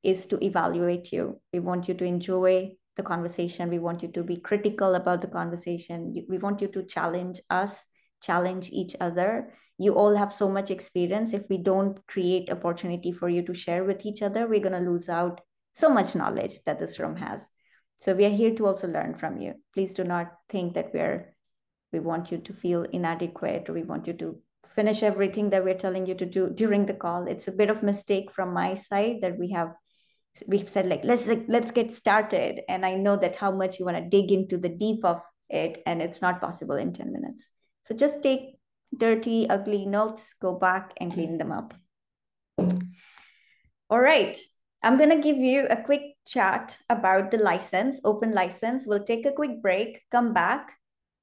is to evaluate you. We want you to enjoy the conversation. We want you to be critical about the conversation. We want you to challenge us, challenge each other. You all have so much experience. If we don't create opportunity for you to share with each other, we're going to lose out so much knowledge that this room has. So we are here to also learn from you. Please do not think that we're We want you to feel inadequate, or we want you to finish everything that we're telling you to do during the call. It's a bit of a mistake from my side that we have we've said like, let's like, let's get started. And I know that how much you want to dig into the deep of it, and it's not possible in ten minutes. So just take dirty, ugly notes, go back and clean them up. All right, I'm going to give you a quick chat about the license, open license. We'll take a quick break, come back,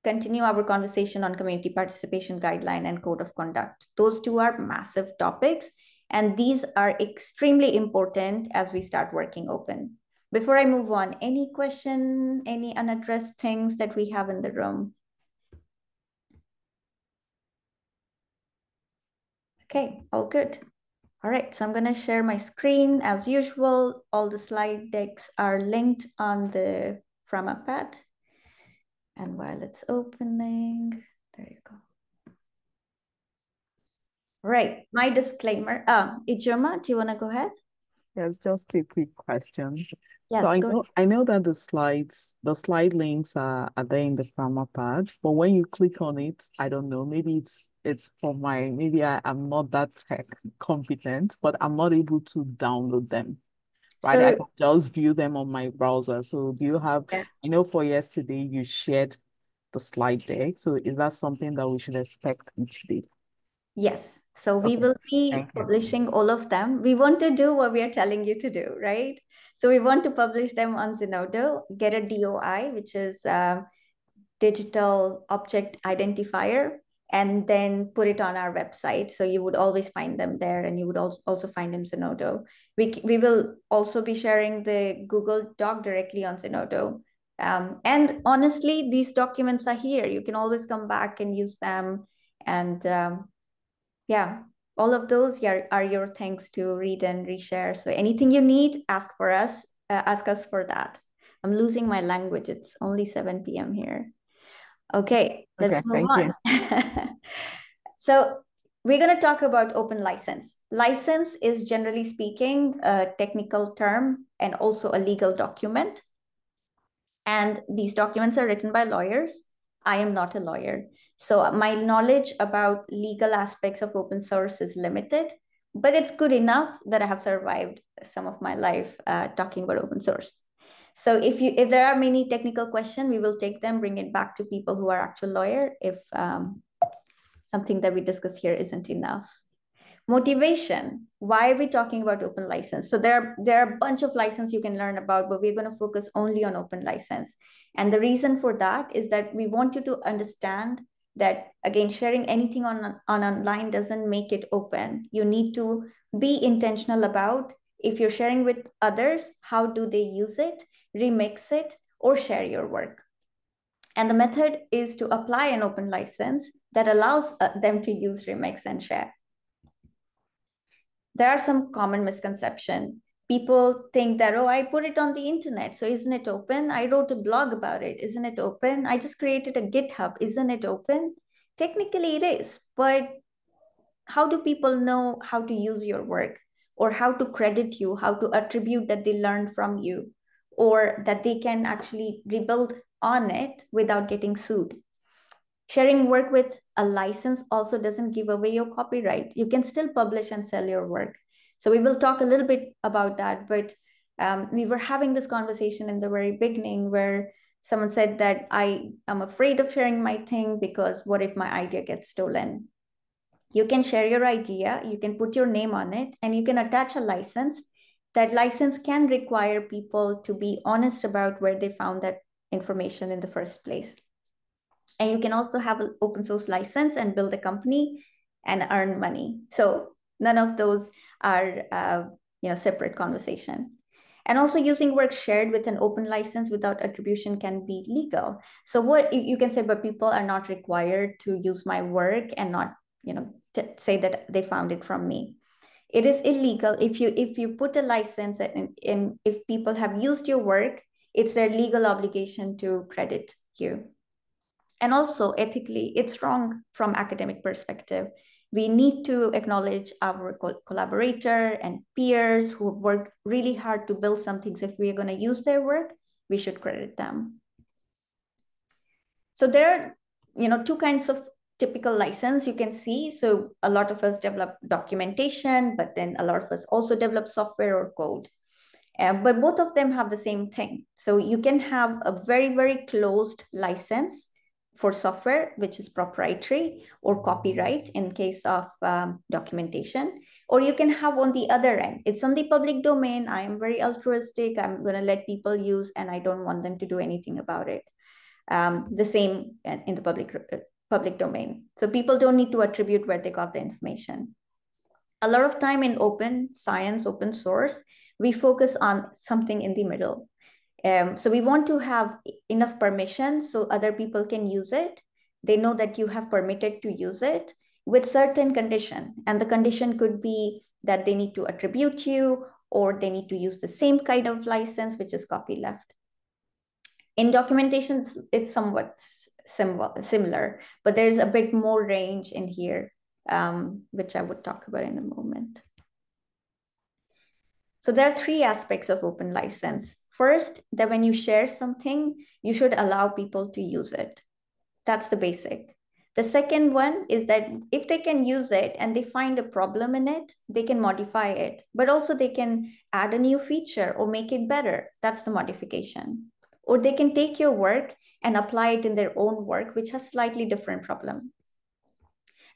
continue our conversation on community participation guideline and code of conduct. Those two are massive topics, and these are extremely important as we start working open. Before I move on, any question, any unaddressed things that we have in the room? Okay, all good. All right, so I'm gonna share my screen as usual. All the slide decks are linked on the Framapad. And while it's opening, there you go. Right, my disclaimer. Uh, Ijoma, do you want to go ahead? Yes, just a quick question. Yes, so I, know, I know that the slides, the slide links are, are there in the Framapad, but when you click on it, I don't know, maybe it's it's for my, maybe I, I'm not that tech competent, but I'm not able to download them. Right, so, I can just view them on my browser. So do you have, yeah. I know for yesterday you shared the slide deck. So is that something that we should expect each day? Yes. So okay. we will be publishing all of them. We want to do what we are telling you to do, right? So we want to publish them on Zenodo, get a D O I, which is a digital object identifier, and then put it on our website. So you would always find them there, and you would also find them Zenodo. We, we will also be sharing the Google Doc directly on Zenodo. Um, and honestly, these documents are here. You can always come back and use them. And um, yeah, all of those are, are your things to read and reshare. So anything you need, ask for us, uh, ask us for that. I'm losing my language. It's only seven p m here. Okay, let's okay, move on. So we're going to talk about open license. License is, generally speaking, a technical term and also a legal document. And these documents are written by lawyers. I am not a lawyer. So my knowledge about legal aspects of open source is limited, but it's good enough that I have survived some of my life uh, talking about open source. So if you if there are many technical questions, we will take them, bring it back to people who are actual lawyer if um, something that we discuss here isn't enough. Motivation. Why are we talking about open license? So there are, there are a bunch of license you can learn about, but we're going to focus only on open license. And the reason for that is that we want you to understand that, again, sharing anything on, on online doesn't make it open. You need to be intentional about if you're sharing with others, how do they use it, remix it, or share your work. And the method is to apply an open license that allows them to use, remix, and share. There are some common misconceptions. People think that, oh, I put it on the internet, so isn't it open? I wrote a blog about it, isn't it open? I just created a GitHub, isn't it open? Technically it is, but how do people know how to use your work, or how to credit you, how to attribute that they learned from you, or that they can actually rebuild on it without getting sued? Sharing work with a license also doesn't give away your copyright. You can still publish and sell your work. So we will talk a little bit about that, but um, we were having this conversation in the very beginning where someone said that I am afraid of sharing my thing because what if my idea gets stolen? You can share your idea, you can put your name on it, and you can attach a license. That license can require people to be honest about where they found that information in the first place. And you can also have an open source license and build a company and earn money. So none of those are uh, you know, separate conversation. And also using work shared with an open license without attribution can be legal. So what you can say, but people are not required to use my work and not, you know, to say that they found it from me. It is illegal if you if you put a license and, and if people have used your work, it's their legal obligation to credit you. And also ethically, it's wrong from academic perspective. We need to acknowledge our collaborator and peers who have worked really hard to build something. So if we're going to use their work, we should credit them. So there are, you know, two kinds of typical license you can see. So a lot of us develop documentation, but then a lot of us also develop software or code. Uh, but both of them have the same thing. So you can have a very, very closed license for software, which is proprietary, or copyright in case of um, documentation. Or you can have on the other end, it's on the public domain, I am very altruistic, I'm going to let people use, and I don't want them to do anything about it. Um, the same in the public, uh, public domain. So people don't need to attribute where they got the information. A lot of time in open science, open source, we focus on something in the middle. Um, so we want to have enough permission so other people can use it. They know that you have permitted to use it with certain condition. And the condition could be that they need to attribute you, or they need to use the same kind of license, which is copyleft. In documentation, it's somewhat similar, but there's a bit more range in here, um, which I would talk about in a moment. So there are three aspects of open license. First, that when you share something, you should allow people to use it. That's the basic. The second one is that if they can use it and they find a problem in it, they can modify it, but also they can add a new feature or make it better. That's the modification. Or they can take your work and apply it in their own work, which has slightly different problem.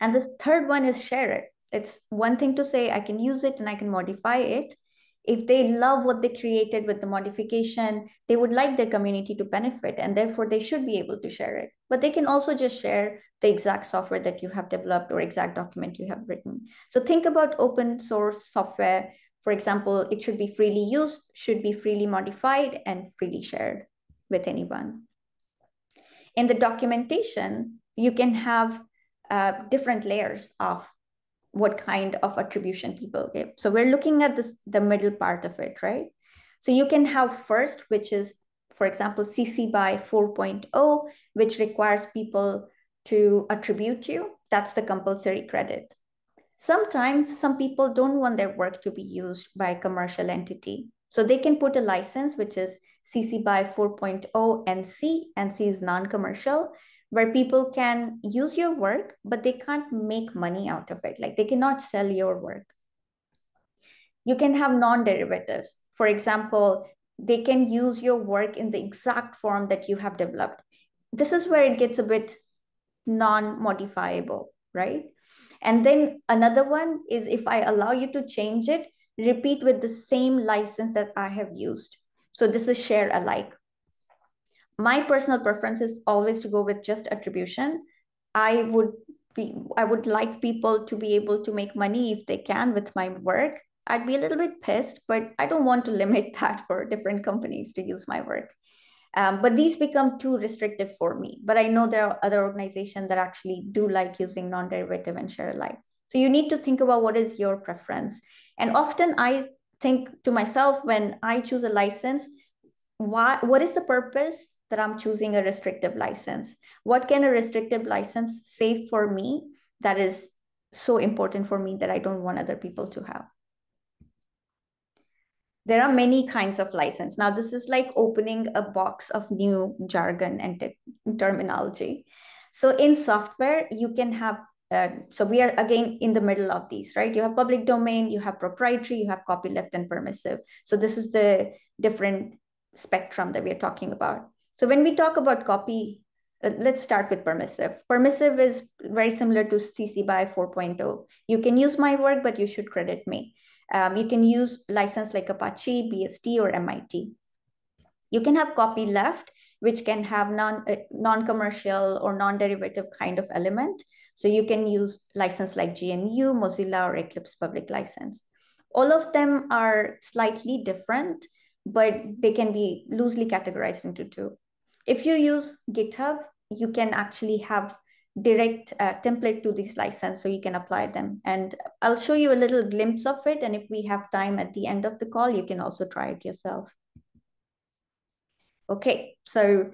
And the third one is share it. It's one thing to say, I can use it and I can modify it. If they love what they created with the modification, they would like their community to benefit, and therefore they should be able to share it. But they can also just share the exact software that you have developed or exact document you have written. So think about open source software. For example, it should be freely used, should be freely modified, and freely shared with anyone. In the documentation, you can have uh, different layers of what kind of attribution people give. So we're looking at this, the middle part of it, right? So you can have first, which is, for example, C C B Y four point oh, which requires people to attribute you. That's the compulsory credit. Sometimes some people don't want their work to be used by a commercial entity. So they can put a license, which is C C B Y four point oh N C, N C is non-commercial, where people can use your work, but they can't make money out of it. Like they cannot sell your work. You can have non-derivatives. For example, they can use your work in the exact form that you have developed. This is where it gets a bit non-modifiable, right? And then another one is if I allow you to change it, repeat with the same license that I have used. So this is share alike. My personal preference is always to go with just attribution. I would be, I would like people to be able to make money if they can with my work. I'd be a little bit pissed, but I don't want to limit that for different companies to use my work. Um, but these become too restrictive for me. But I know there are other organizations that actually do like using non-derivative and share alike. So you need to think about what is your preference. And often I think to myself when I choose a license, why, what is the purpose that I'm choosing a restrictive license? What can a restrictive license save for me that is so important for me that I don't want other people to have? There are many kinds of license. Now, this is like opening a box of new jargon and terminology. So in software, you can have, uh, so we are again in the middle of these, right? You have public domain, you have proprietary, you have copyleft and permissive. So this is the different spectrum that we are talking about. So when we talk about copy, uh, let's start with permissive. Permissive is very similar to C C B Y four point oh. You can use my work, but you should credit me. Um, you can use license like Apache, B S D, or M I T. You can have copyleft, which can have non, uh, non-commercial or non-derivative kind of element. So you can use license like G N U, Mozilla, or Eclipse public license. All of them are slightly different, but they can be loosely categorized into two. If you use GitHub, you can actually have direct uh, template to this license, so you can apply them. And I'll show you a little glimpse of it. And if we have time at the end of the call, you can also try it yourself. Okay, so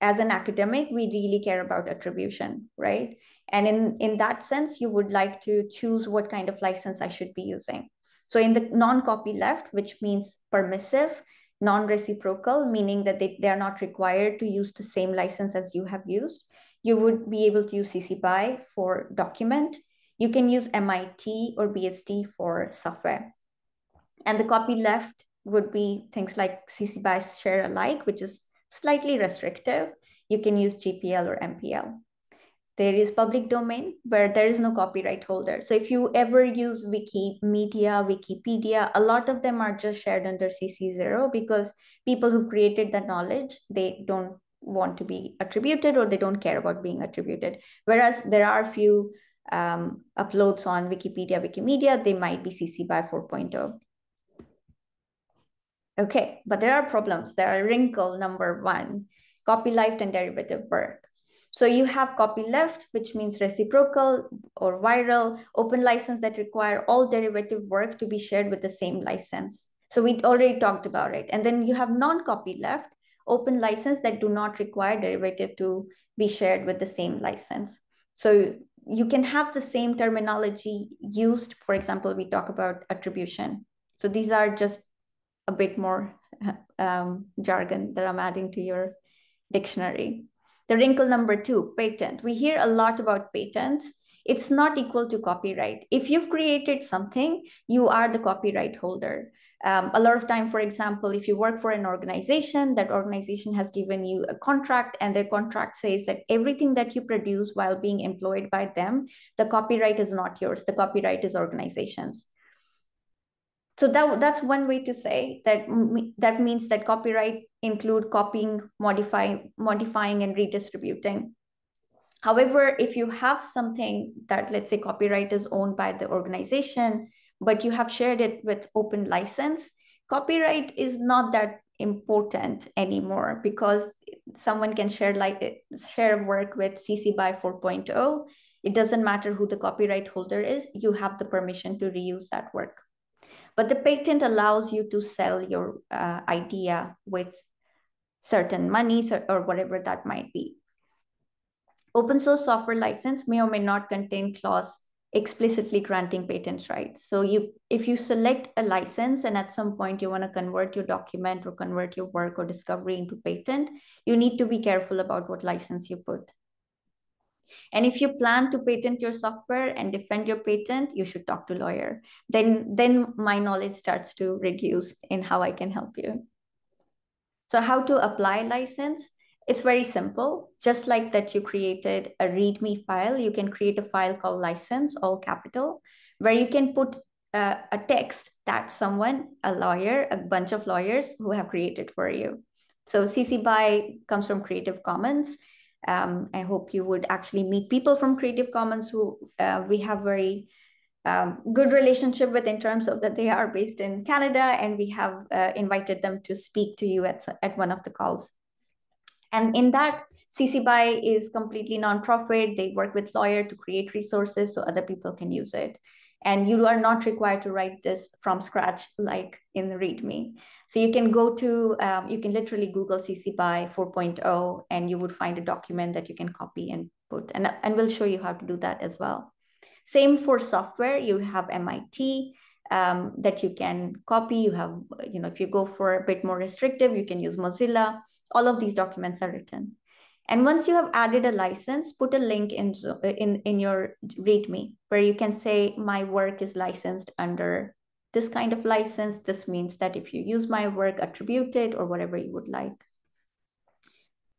as an academic, we really care about attribution, right? And in, in that sense, you would like to choose what kind of license I should be using. So in the non-copyleft, which means permissive, non-reciprocal, meaning that they, they are not required to use the same license as you have used, you would be able to use C C B Y for document. You can use M I T or B S D for software. And the copyleft would be things like C C B Y share alike, which is slightly restrictive. You can use G P L or M P L. There is public domain where there is no copyright holder. So if you ever use Wikimedia, Wikipedia, a lot of them are just shared under C C zero because people who've created the knowledge, they don't want to be attributed or they don't care about being attributed. Whereas there are a few um, uploads on Wikipedia, Wikimedia, they might be C C by four point oh. Okay, but there are problems. There are wrinkle number one, copyleft and derivative work. So you have copyleft, which means reciprocal or viral, open license that require all derivative work to be shared with the same license. So we already talked about it. And then you have non-copyleft, open license that do not require derivative to be shared with the same license. So you can have the same terminology used. For example, we talk about attribution. So these are just a bit more um, jargon that I'm adding to your dictionary. The wrinkle number two, patent. We hear a lot about patents. It's not equal to copyright. If you've created something, you are the copyright holder. Um, a lot of time, for example, if you work for an organization, that organization has given you a contract and their contract says that everything that you produce while being employed by them, the copyright is not yours. The copyright is organization's. So that, that's one way to say that that means that copyright include copying, modifying, modifying, and redistributing. However, if you have something that, let's say, copyright is owned by the organization, but you have shared it with open license, copyright is not that important anymore because someone can share like share work with C C by four point oh. It doesn't matter who the copyright holder is. You have the permission to reuse that work. But the patent allows you to sell your uh, idea with certain money or whatever that might be. Open source software license may or may not contain clause explicitly granting patent rights. So you, if you select a license and at some point you want to convert your document or convert your work or discovery into patent, you need to be careful about what license you put. And if you plan to patent your software and defend your patent, you should talk to a lawyer. Then, then my knowledge starts to reduce in how I can help you. So how to apply license? It's very simple. Just like that you created a README file, you can create a file called license, all capital, where you can put uh, a text that someone, a lawyer, a bunch of lawyers who have created for you. So C C B Y comes from Creative Commons. Um, I hope you would actually meet people from Creative Commons who uh, we have very um, good relationship with in terms of that they are based in Canada and we have uh, invited them to speak to you at, at one of the calls. And in that, C C B Y is completely nonprofit. They work with lawyers to create resources so other people can use it. And you are not required to write this from scratch like in the README. So you can go to, um, you can literally Google C C by four point oh and you would find a document that you can copy and put. And, and we'll show you how to do that as well. Same for software, you have M I T um, that you can copy. You have, you know, if you go for a bit more restrictive, you can use Mozilla. All of these documents are written. And once you have added a license, put a link in, in, in your README where you can say my work is licensed under this kind of license. This means that if you use my work, attribute it or whatever you would like.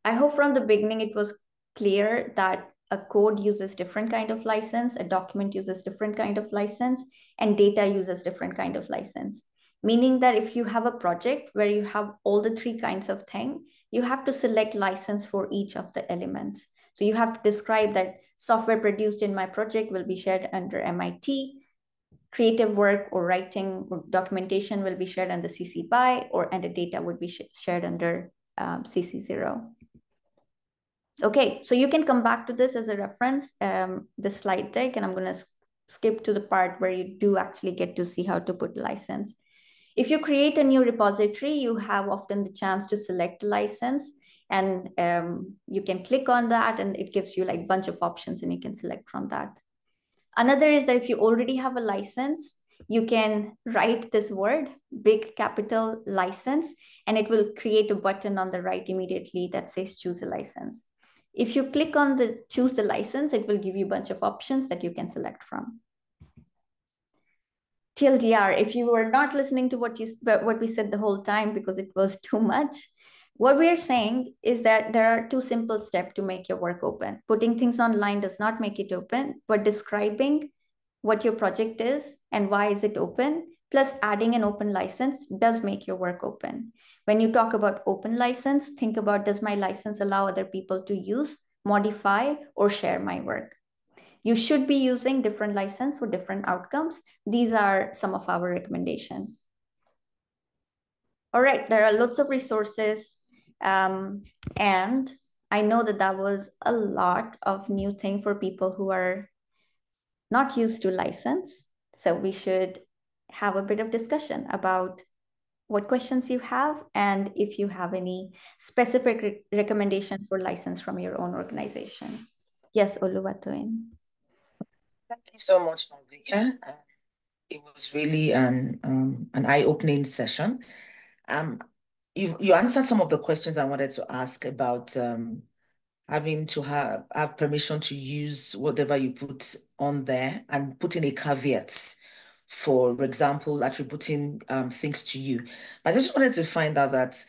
I hope from the beginning it was clear that a code uses different kind of license, a document uses different kind of license, and data uses different kind of license. Meaning that if you have a project where you have all the three kinds of thing, you have to select license for each of the elements. So you have to describe that software produced in my project will be shared under M I T, creative work or writing or documentation will be shared under C C B Y, or and the data would be sh shared under um, C C zero. Okay, so you can come back to this as a reference, um, the slide deck, and I'm gonna skip to the part where you do actually get to see how to put license. If you create a new repository, you have often the chance to select a license and um, you can click on that and it gives you like a bunch of options and you can select from that. Another is that if you already have a license, you can write this word, big capital license, and it will create a button on the right immediately that says choose a license. If you click on the choose the license, it will give you a bunch of options that you can select from. T L D R, if you were not listening to what you what we said the whole time because it was too much, what we are saying is that there are two simple steps to make your work open. Putting things online does not make it open, but describing what your project is and why is it open, plus adding an open license does make your work open. When you talk about open license, think about, does my license allow other people to use, modify, or share my work? You should be using different license for different outcomes. These are some of our recommendations. All right, there are lots of resources. Um, and I know that that was a lot of new thing for people who are not used to license. So we should have a bit of discussion about what questions you have and if you have any specific re recommendation for license from your own organization. Yes, Oluwatoyin. Thank you so much, Malvika. Uh, it was really an, um, an eye-opening session. Um, You've, you answered some of the questions I wanted to ask about um, having to have, have permission to use whatever you put on there and putting a caveat, for example, attributing um, things to you. But I just wanted to find out that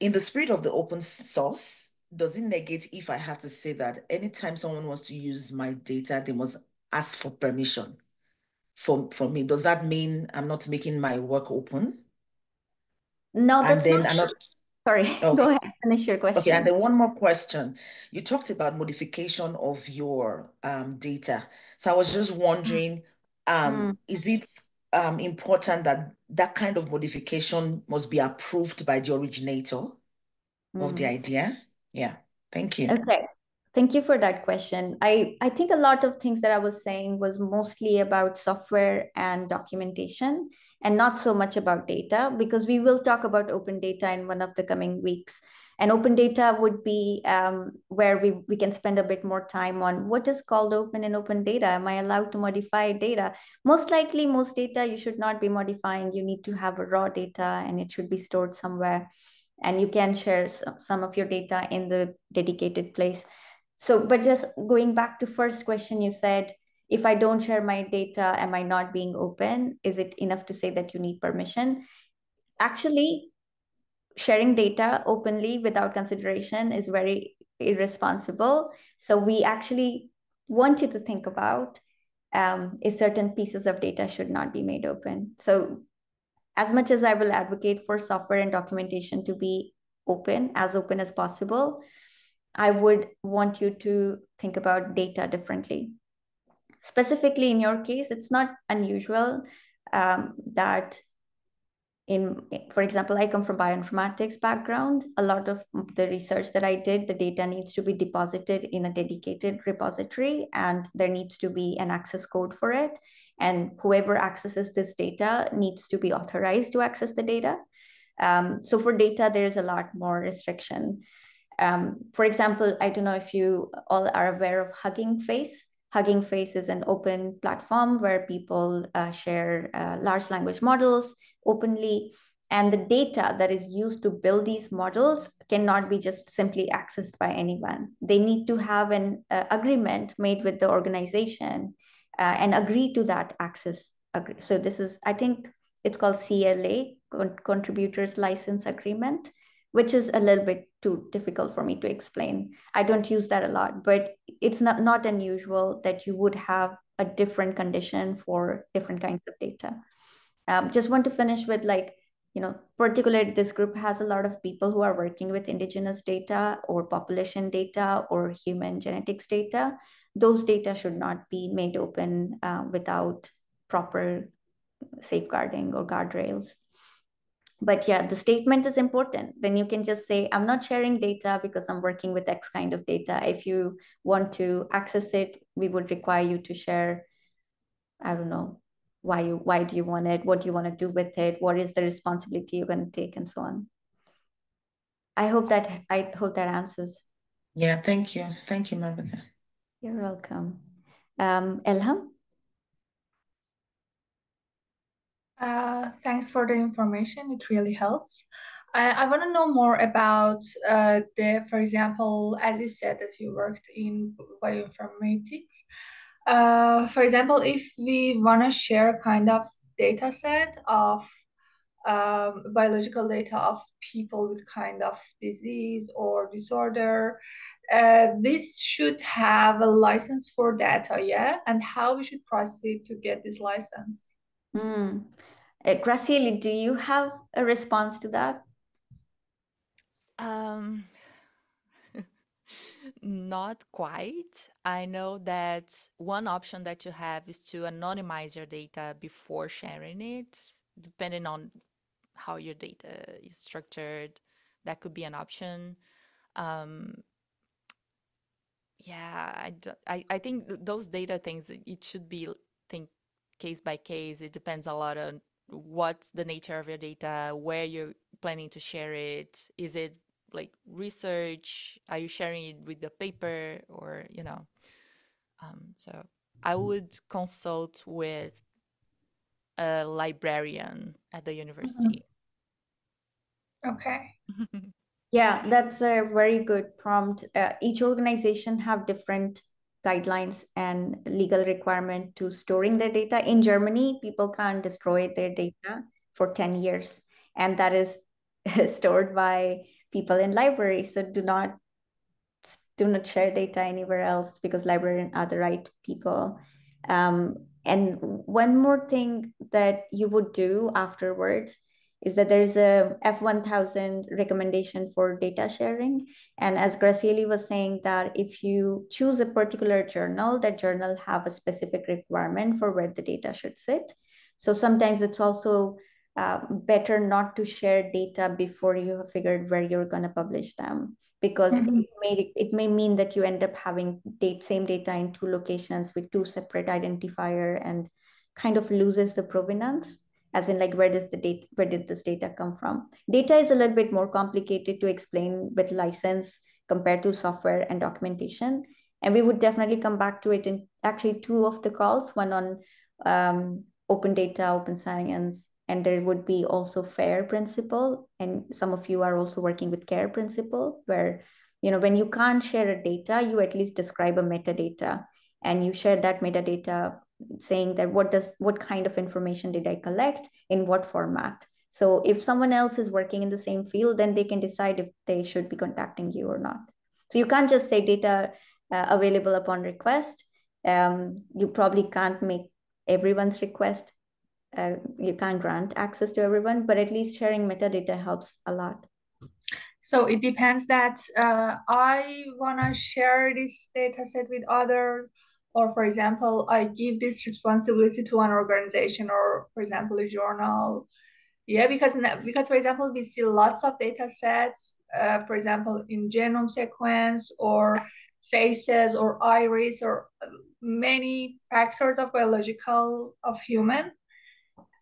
in the spirit of the open source, does it negate if I have to say that anytime someone wants to use my data, they must ask for permission from, from me? Does that mean I'm not making my work open? No, that's and then not another... Sorry, okay. Go ahead, finish your question. Okay, and then one more question. You talked about modification of your um, data. So I was just wondering, mm-hmm. um, is it um, important that that kind of modification must be approved by the originator mm-hmm. of the idea? Yeah, thank you. Okay, thank you for that question. I, I think a lot of things that I was saying was mostly about software and documentation, and not so much about data, because we will talk about open data in one of the coming weeks. And open data would be um, where we, we can spend a bit more time on what is called open and open data. Am I allowed to modify data? Most likely, most data you should not be modifying. You need to have a raw data and it should be stored somewhere. And you can share some of your data in the dedicated place. So, but just going back to first question, you said, if I don't share my data, am I not being open? Is it enough to say that you need permission? Actually, sharing data openly without consideration is very irresponsible. So we actually want you to think about um, if certain pieces of data should not be made open. So as much as I will advocate for software and documentation to be open, as open as possible, I would want you to think about data differently. Specifically in your case, it's not unusual um, that in, for example, I come from bioinformatics background. A lot of the research that I did, the data needs to be deposited in a dedicated repository and there needs to be an access code for it. And whoever accesses this data needs to be authorized to access the data. Um, so for data, there's a lot more restriction. Um, for example, I don't know if you all are aware of Hugging Face. Hugging Face is an open platform where people uh, share uh, large language models openly, and the data that is used to build these models cannot be just simply accessed by anyone. They need to have an uh, agreement made with the organization uh, and agree to that access. So this is, I think it's called C L A, Contributors License Agreement, which is a little bit too difficult for me to explain. I don't use that a lot, but it's not, not unusual that you would have a different condition for different kinds of data. Um, just want to finish with like, you know, particularly this group has a lot of people who are working with indigenous data or population data or human genetics data. Those data should not be made open uh, without proper safeguarding or guardrails. But yeah, the statement is important. Then you can just say, I'm not sharing data because I'm working with X kind of data. If you want to access it, we would require you to share, I don't know, why you, why do you want it? What do you want to do with it? What is the responsibility you're going to take and so on? I hope that, I hope that answers. Yeah, thank you. Thank you, Malvika. You're welcome. Um, Elham? Uh, thanks for the information. It really helps. I, I want to know more about uh, the, for example, as you said that you worked in bioinformatics. Uh, for example, if we want to share kind of data set of um, biological data of people with kind of disease or disorder, uh, this should have a license for data, yeah? And how we should proceed to get this license? Mm. Uh, Graciela, do you have a response to that? Um, not quite. I know that one option that you have is to anonymize your data before sharing it, depending on how your data is structured. That could be an option. Um, yeah, I, I, I think those data things, it should be think case by case. It depends a lot on what's the nature of your data, where you're planning to share it. Is it like research? Are you sharing it with the paper, or, you know? Um, so I would consult with a librarian at the university. Okay. Yeah, that's a very good prompt. Uh, each organization have different guidelines and legal requirement to storing their data. In Germany, people can't destroy their data for ten years, and that is stored by people in libraries. So do not do not share data anywhere else, because librarians are the right people. Um, and one more thing that you would do afterwards is that there's a F one thousand recommendation for data sharing. And as Graciela was saying, that if you choose a particular journal, that journal have a specific requirement for where the data should sit. So sometimes it's also uh, better not to share data before you have figured where you're gonna publish them, because mm-hmm. it, may, it may mean that you end up having date, same data in two locations with two separate identifier, and kind of loses the provenance. As in, like, where does the data, where did this data come from? Data is a little bit more complicated to explain with license compared to software and documentation. And we would definitely come back to it in actually two of the calls, one on um, open data, open science, and there would be also FAIR principle. And some of you are also working with CARE principle, where, you know, when you can't share a data, you at least describe a metadata, and you share that metadata saying that what does what kind of information did I collect in what format. So if someone else is working in the same field, then they can decide if they should be contacting you or not. So you can't just say data uh, available upon request. Um, you probably can't make everyone's request. Uh, you can't grant access to everyone, but at least sharing metadata helps a lot. So it depends that uh, I wanna share this data set with others, or for example, I give this responsibility to an organization, or for example, a journal. Yeah, because, because for example, we see lots of data sets, uh, for example, in genome sequence or faces or iris or many factors of biological of human.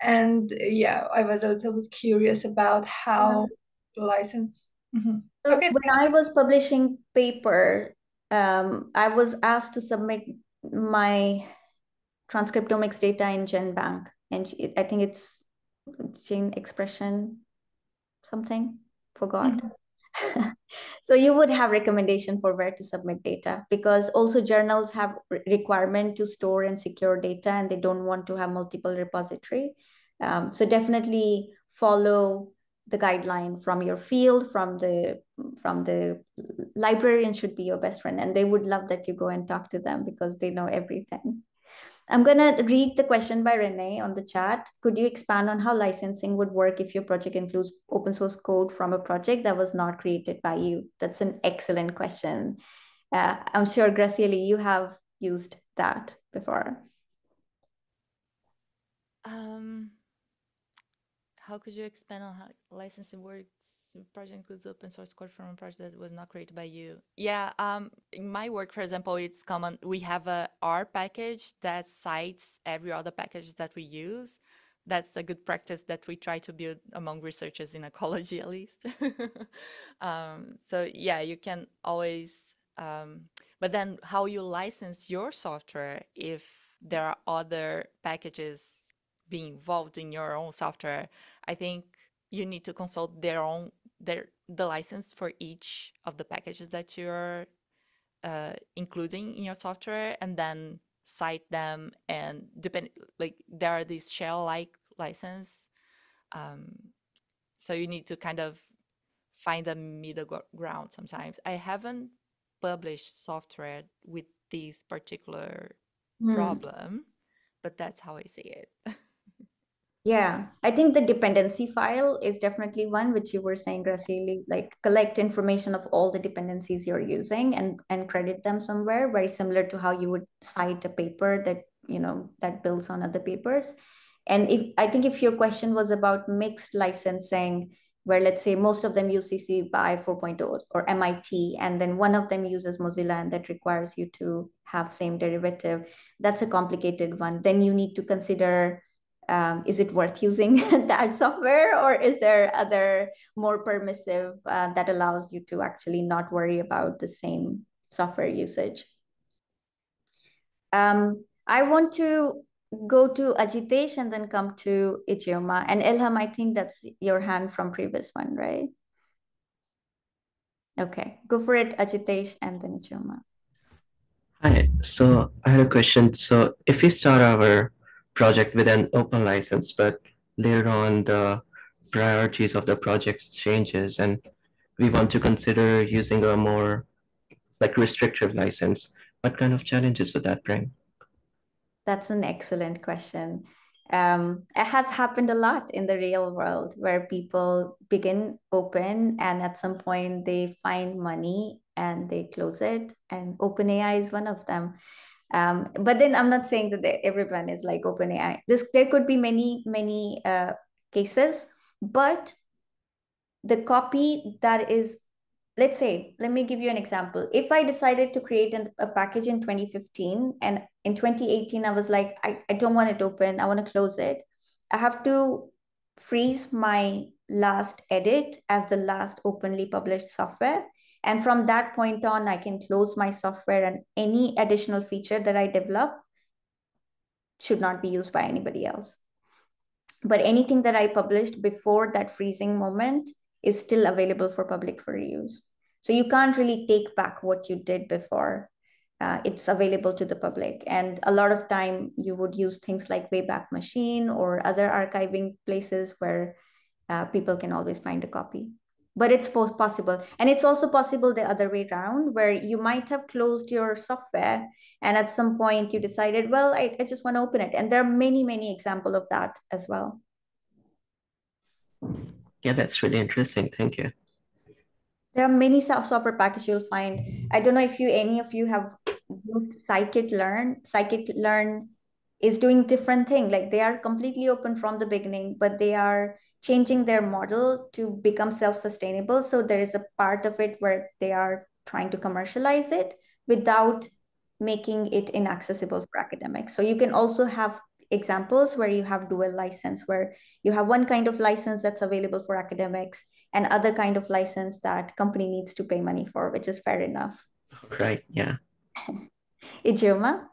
And yeah, I was a little bit curious about how yeah. license. Mm-hmm. So okay. When I was publishing paper, um, I was asked to submit my transcriptomics data in GenBank, and it, I think it's gene expression something, forgot. Mm-hmm. So you would have recommendation for where to submit data, because also journals have requirement to store and secure data, and they don't want to have multiple repository. Um, so definitely follow the guideline from your field, from the from the librarian should be your best friend, and they would love that you go and talk to them because they know everything. I'm gonna read the question by Renee on the chat. Could you expand on how licensing would work if your project includes open source code from a project that was not created by you? That's an excellent question. Uh, I'm sure, Graciela, you have used that before. Um. How could you expand on how licensing works? Project includes open source code from a project that was not created by you. Yeah, um, in my work, for example, it's common. We have a R package that cites every other package that we use. That's a good practice that we try to build among researchers in ecology, at least. um, so yeah, you can always, um, but then how you license your software if there are other packages being involved in your own software, I think you need to consult their own their the license for each of the packages that you're uh, including in your software, and then cite them, and depend like there are these shell-like license. Um, so you need to kind of find a middle ground sometimes. I haven't published software with this particular mm. problem, but that's how I see it. Yeah, I think the dependency file is definitely one, which you were saying, Graciela, like collect information of all the dependencies you're using and, and credit them somewhere, very similar to how you would cite a paper that, you know, that builds on other papers. And if, I think if your question was about mixed licensing, where let's say most of them use C C B Y four point oh or M I T, and then one of them uses Mozilla and that requires you to have same derivative, that's a complicated one. Then you need to consider, Um, is it worth using that software, or is there other more permissive uh, that allows you to actually not worry about the same software usage? Um, I want to go to Ajitesh and then come to Ijeoma. And Ilham, I think that's your hand from previous one, right? Okay, go for it, Ajitesh, and then Ijeoma. Hi, so I had a question. So if we start our project with an open license, but later on the priorities of the project changes and we want to consider using a more like restrictive license, what kind of challenges would that bring? That's an excellent question. Um, it has happened a lot in the real world where people begin open and at some point they find money and they close it, and OpenAI is one of them. Um, but then I'm not saying that they, everyone is like OpenAI. This, there could be many, many uh, cases, but the copy that is, let's say, let me give you an example. If I decided to create an, a package in twenty fifteen and in twenty eighteen, I was like, I, I don't want it open. I want to close it. I have to freeze my last edit as the last openly published software. And from that point on, I can close my software, and any additional feature that I develop should not be used by anybody else. But anything that I published before that freezing moment is still available for public for use. So you can't really take back what you did before. Uh, it's available to the public. And a lot of time you would use things like Wayback Machine or other archiving places where uh, people can always find a copy. But it's possible. And it's also possible the other way around, where you might have closed your software and at some point you decided, well, I, I just want to open it. And there are many, many examples of that as well. Yeah, that's really interesting. Thank you. There are many software packages you'll find. I don't know if you, any of you have used Scikit-learn. Scikit-learn is doing different thing. Like they are completely open from the beginning, but they are changing their model to become self-sustainable. So there is a part of it where they are trying to commercialize it without making it inaccessible for academics. So you can also have examples where you have dual license, where you have one kind of license that's available for academics and other kind of license that company needs to pay money for, which is fair enough. Right, yeah. Ijeoma?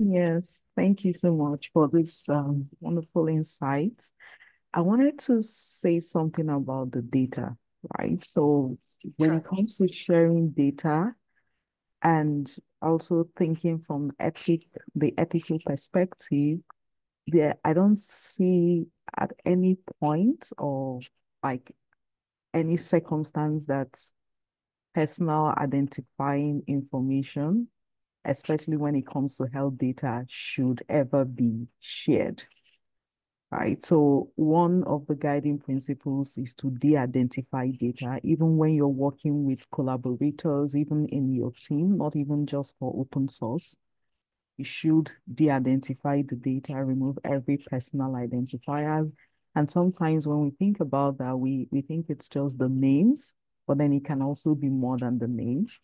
Yes, thank you so much for this um, wonderful insights. I wanted to say something about the data, right? So when it comes to sharing data and also thinking from ethic, the ethical perspective, there I don't see at any point or like any circumstance that personal identifying information, especially when it comes to health data, should ever be shared, right? So one of the guiding principles is to de-identify data, even when you're working with collaborators, even in your team, not even just for open source. You should de-identify the data, remove every personal identifier. And sometimes when we think about that, we, we think it's just the names, but then it can also be more than the names.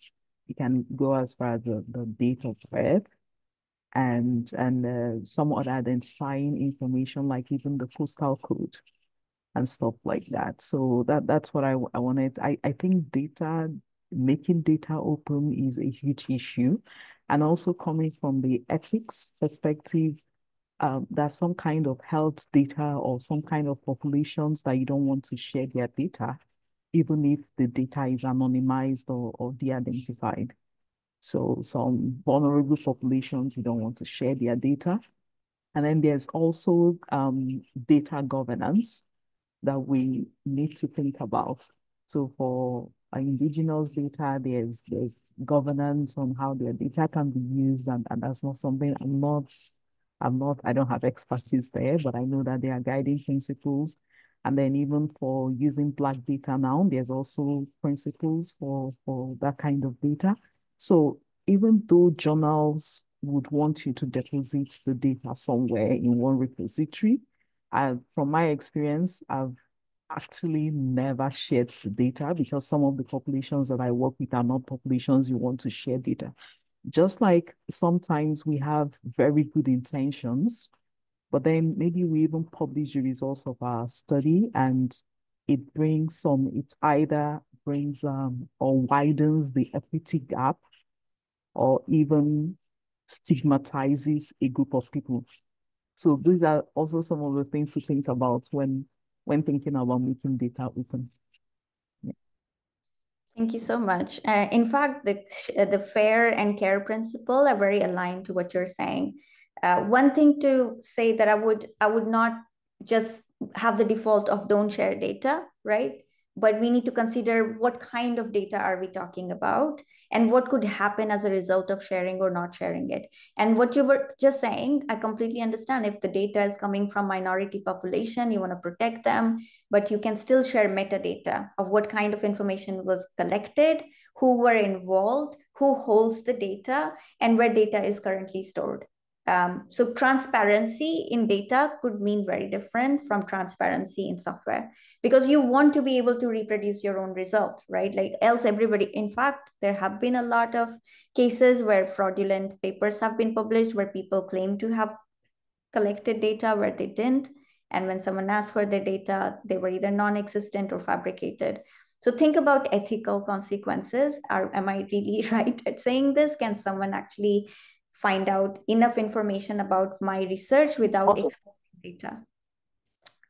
You can go as far as the, the date of birth and, and uh, some other identifying information, like even the postal code and stuff like that. So that, that's what I, I wanted. I, I think data, making data open is a huge issue. And also coming from the ethics perspective, um, there's some kind of health data or some kind of populations that you don't want to share their data, even if the data is anonymized or, or de-identified. So some vulnerable populations, you don't want to share their data. And then there's also um, data governance that we need to think about. So for indigenous data, there's, there's governance on how their data can be used, and, and that's not something I'm not, I'm not, I don't have expertise there, but I know that there are guiding principles. And then even for using black data now, there's also principles for, for that kind of data. So even though journals would want you to deposit the data somewhere in one repository, I, from my experience, I've actually never shared the data, because some of the populations that I work with are not populations you want to share data. Just like sometimes we have very good intentions, but then maybe we even publish the results of our study and it brings some, it either brings um, or widens the equity gap or even stigmatizes a group of people. So these are also some of the things to think about when when thinking about making data open. Yeah. Thank you so much. Uh, in fact, the, the FAIR and CARE principle are very aligned to what you're saying. Uh, one thing to say that I would, I would not just have the default of don't share data, right? But we need to consider what kind of data are we talking about and what could happen as a result of sharing or not sharing it. And what you were just saying, I completely understand. If the data is coming from minority population, you want to protect them, but you can still share metadata of what kind of information was collected, who were involved, who holds the data, and where data is currently stored. Um, so transparency in data could mean very different from transparency in software, because you want to be able to reproduce your own result, right? Like else everybody, in fact, there have been a lot of cases where fraudulent papers have been published where people claim to have collected data where they didn't. And when someone asked for their data, they were either non-existent or fabricated. So think about ethical consequences. Are, am I really right at saying this? Can someone actually find out enough information about my research without exposing data?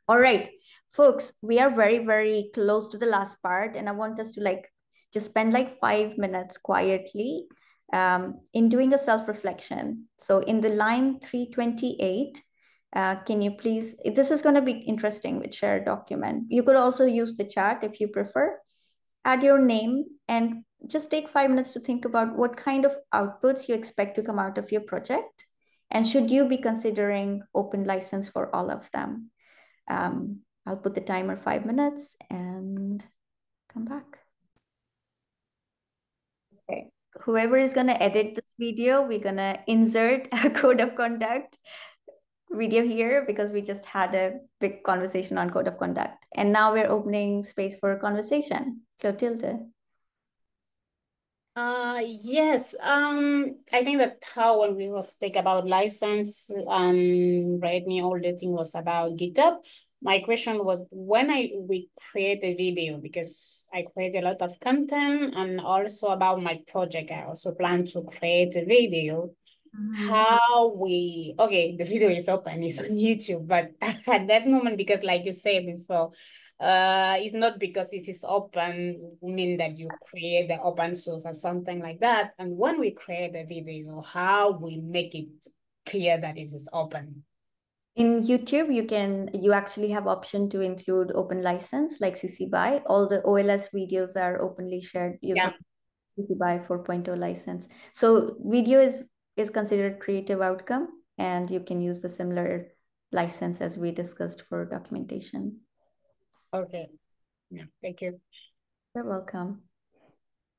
All right, folks, we are very, very close to the last part. And I want us to like, just spend like five minutes quietly um, in doing a self-reflection. So in the line three twenty-eight, uh, can you please, this is gonna be interesting with shared document. You could also use the chat if you prefer. Add your name and just take five minutes to think about what kind of outputs you expect to come out of your project, and should you be considering open license for all of them? Um, I'll put the timer five minutes and come back. Okay, whoever is gonna edit this video, we're gonna insert a code of conduct video here because we just had a big conversation on code of conduct. And now we're opening space for a conversation. Clotilde. Uh, yes, um, I think that how when we will speak about license, um, right now all the thing was about GitHub. My question was when I we create a video, because I create a lot of content and also about my project, I also plan to create a video. Mm-hmm. How we, okay, the video is open, it's on YouTube, but at that moment, because like you said before, Uh, it's not because it is open, mean that you create the open source or something like that. And when we create a video, how we make it clear that it is open? In YouTube, you can, you actually have option to include open license like C C B Y. All the O L S videos are openly shared using yeah. C C B Y four point oh license. So video is, is considered creative outcome, and you can use the similar license as we discussed for documentation. Okay, yeah, thank you. You're welcome.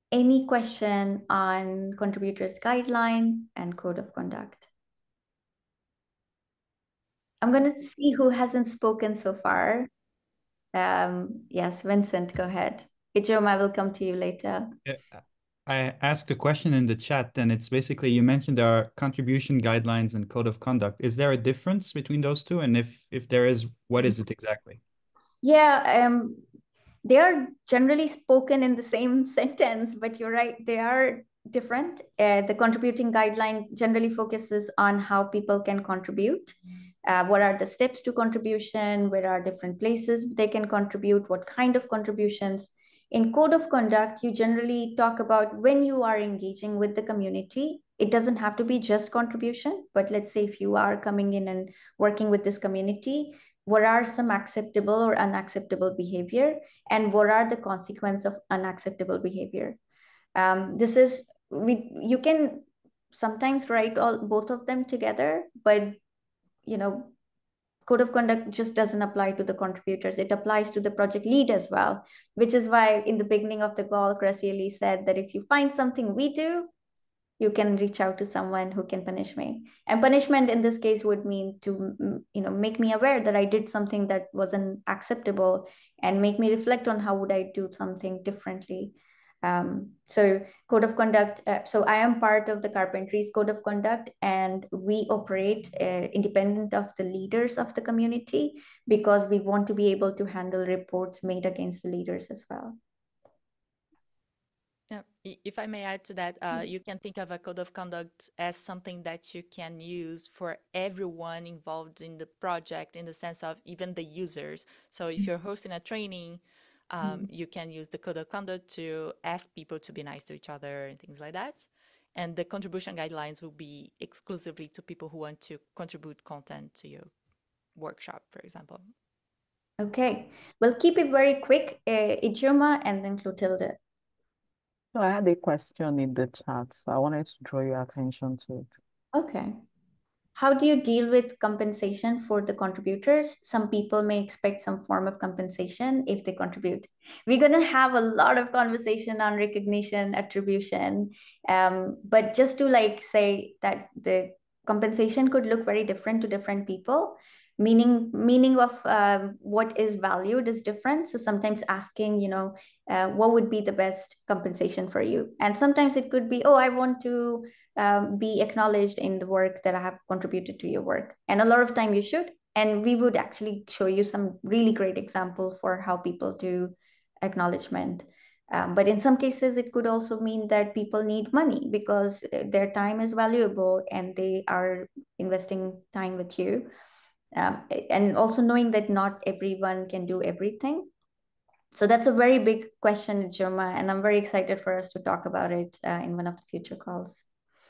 Any question on contributors guideline and code of conduct? I'm going to see who hasn't spoken so far. Um, yes, Vincent, go ahead. Ijoma, I will come to you later. I asked a question in the chat, and it's basically, you mentioned there are contribution guidelines and code of conduct. Is there a difference between those two? And if, if there is, what is it exactly? Yeah, um, they are generally spoken in the same sentence, but you're right, they are different. Uh, the contributing guideline generally focuses on how people can contribute. Uh, what are the steps to contribution? Where are different places they can contribute? What kind of contributions? In code of conduct, you generally talk about when you are engaging with the community. It doesn't have to be just contribution, but let's say if you are coming in and working with this community, what are some acceptable or unacceptable behavior, and what are the consequences of unacceptable behavior? Um, this is, we, you can sometimes write all both of them together, but you know, code of conduct just doesn't apply to the contributors. It applies to the project lead as well, which is why in the beginning of the call, Graciela said that if you find something we do, you can reach out to someone who can punish me. And punishment in this case would mean to, you know, make me aware that I did something that wasn't acceptable and make me reflect on how would I do something differently. Um, so code of conduct, uh, so I am part of the Carpentries code of conduct, and we operate uh, independent of the leaders of the community because we want to be able to handle reports made against the leaders as well. If I may add to that, uh, you can think of a code of conduct as something that you can use for everyone involved in the project, in the sense of even the users. So if you're hosting a training, um, you can use the code of conduct to ask people to be nice to each other and things like that. And the contribution guidelines will be exclusively to people who want to contribute content to your workshop, for example. Okay, well, keep it very quick, uh, Ijoma and then Clotilde. So I had a question in the chat, so I wanted to draw your attention to it. Okay. How do you deal with compensation for the contributors? Some people may expect some form of compensation if they contribute. We're going to have a lot of conversation on recognition, attribution, um, but just to like say that the compensation could look very different to different people. Meaning, meaning of um, what is valued is different. So sometimes asking, you know, uh, what would be the best compensation for you? And sometimes it could be, oh, I want to um, be acknowledged in the work that I have contributed to your work. And a lot of time you should. And we would actually show you some really great example for how people do acknowledgement. Um, but in some cases, it could also mean that people need money because their time is valuable and they are investing time with you. Um, and also knowing that not everyone can do everything. So that's a very big question, Joma, and I'm very excited for us to talk about it uh, in one of the future calls.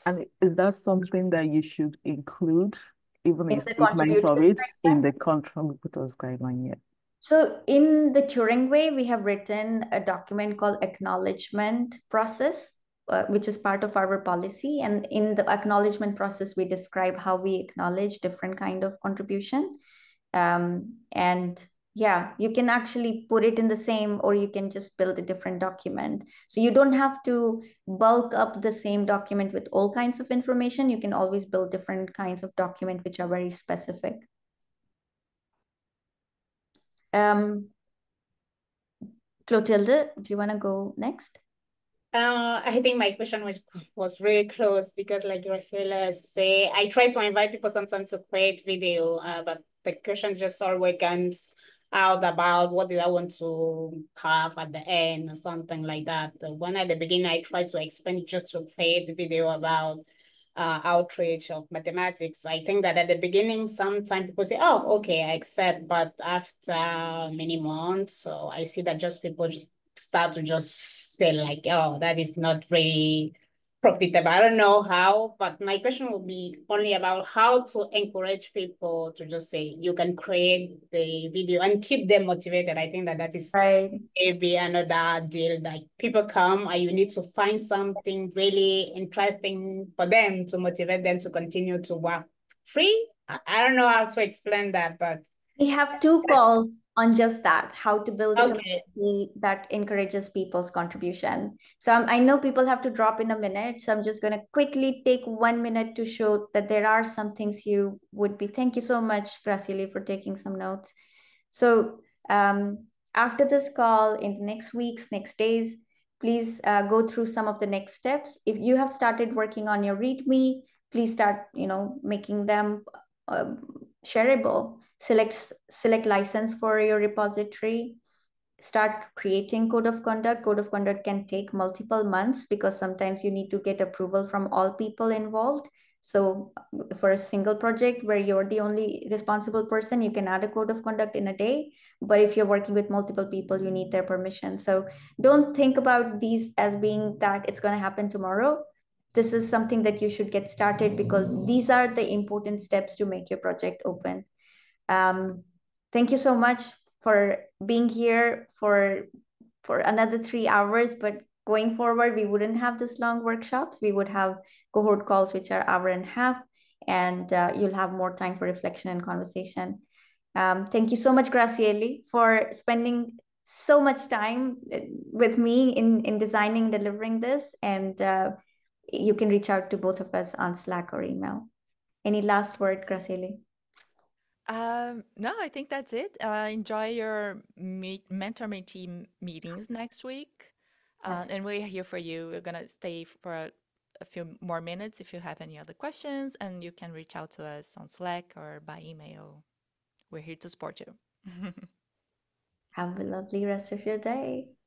And is that something that you should include, even in the statement of it, in the contributors guideline? Yeah. So in the Turing Way, we have written a document called Acknowledgement Process, Uh, which is part of our policy. And in the acknowledgement process, we describe how we acknowledge different kind of contribution. Um, and yeah, you can actually put it in the same, or you can just build a different document. So you don't have to bulk up the same document with all kinds of information. You can always build different kinds of document, which are very specific. Um, Clotilde, do you wanna go next? Uh, I think my question was was really close because, like Graciela say, I try to invite people sometimes to create video, uh, but the question just always comes out about what did I want to have at the end or something like that. The one at the beginning, I tried to expand just to create the video about uh, outreach of mathematics. I think that at the beginning, sometimes people say, "Oh, okay, I accept," but after many months, so I see that just people just start to just say like, oh, that is not really profitable. I don't know how, but my question will be only about how to encourage people to just say, you can create the video and keep them motivated. I think that that is right. Maybe another deal, like people come and you need to find something really interesting for them to motivate them to continue to work free. I don't know how to explain that, but we have two calls on just that, how to build a okay. community that encourages people's contribution. So um, I know people have to drop in a minute, so I'm just going to quickly take one minute to show that there are some things you would be. Thank you so much, Graciela, for taking some notes. So um, after this call, in the next weeks, next days, please uh, go through some of the next steps. If you have started working on your README, please start, you know, making them uh, shareable. Select, select license for your repository, start creating code of conduct. Code of conduct can take multiple months because sometimes you need to get approval from all people involved. So for a single project where you're the only responsible person, you can add a code of conduct in a day. But if you're working with multiple people, you need their permission. So don't think about these as being that it's going to happen tomorrow. This is something that you should get started, because these are the important steps to make your project open. Um, thank you so much for being here for, for another three hours. But going forward, we wouldn't have this long workshops. We would have cohort calls, which are hour and a half, and uh, you'll have more time for reflection and conversation. Um, thank you so much, Graciela, for spending so much time with me in, in designing, delivering this. And uh, you can reach out to both of us on Slack or email. Any last word, Graciela? Um, no, I think that's it. Uh, enjoy your meet, mentor team meetings next week. Yes. Uh, and we're here for you. We're going to stay for a, a few more minutes if you have any other questions, and you can reach out to us on Slack or by email. We're here to support you. Have a lovely rest of your day.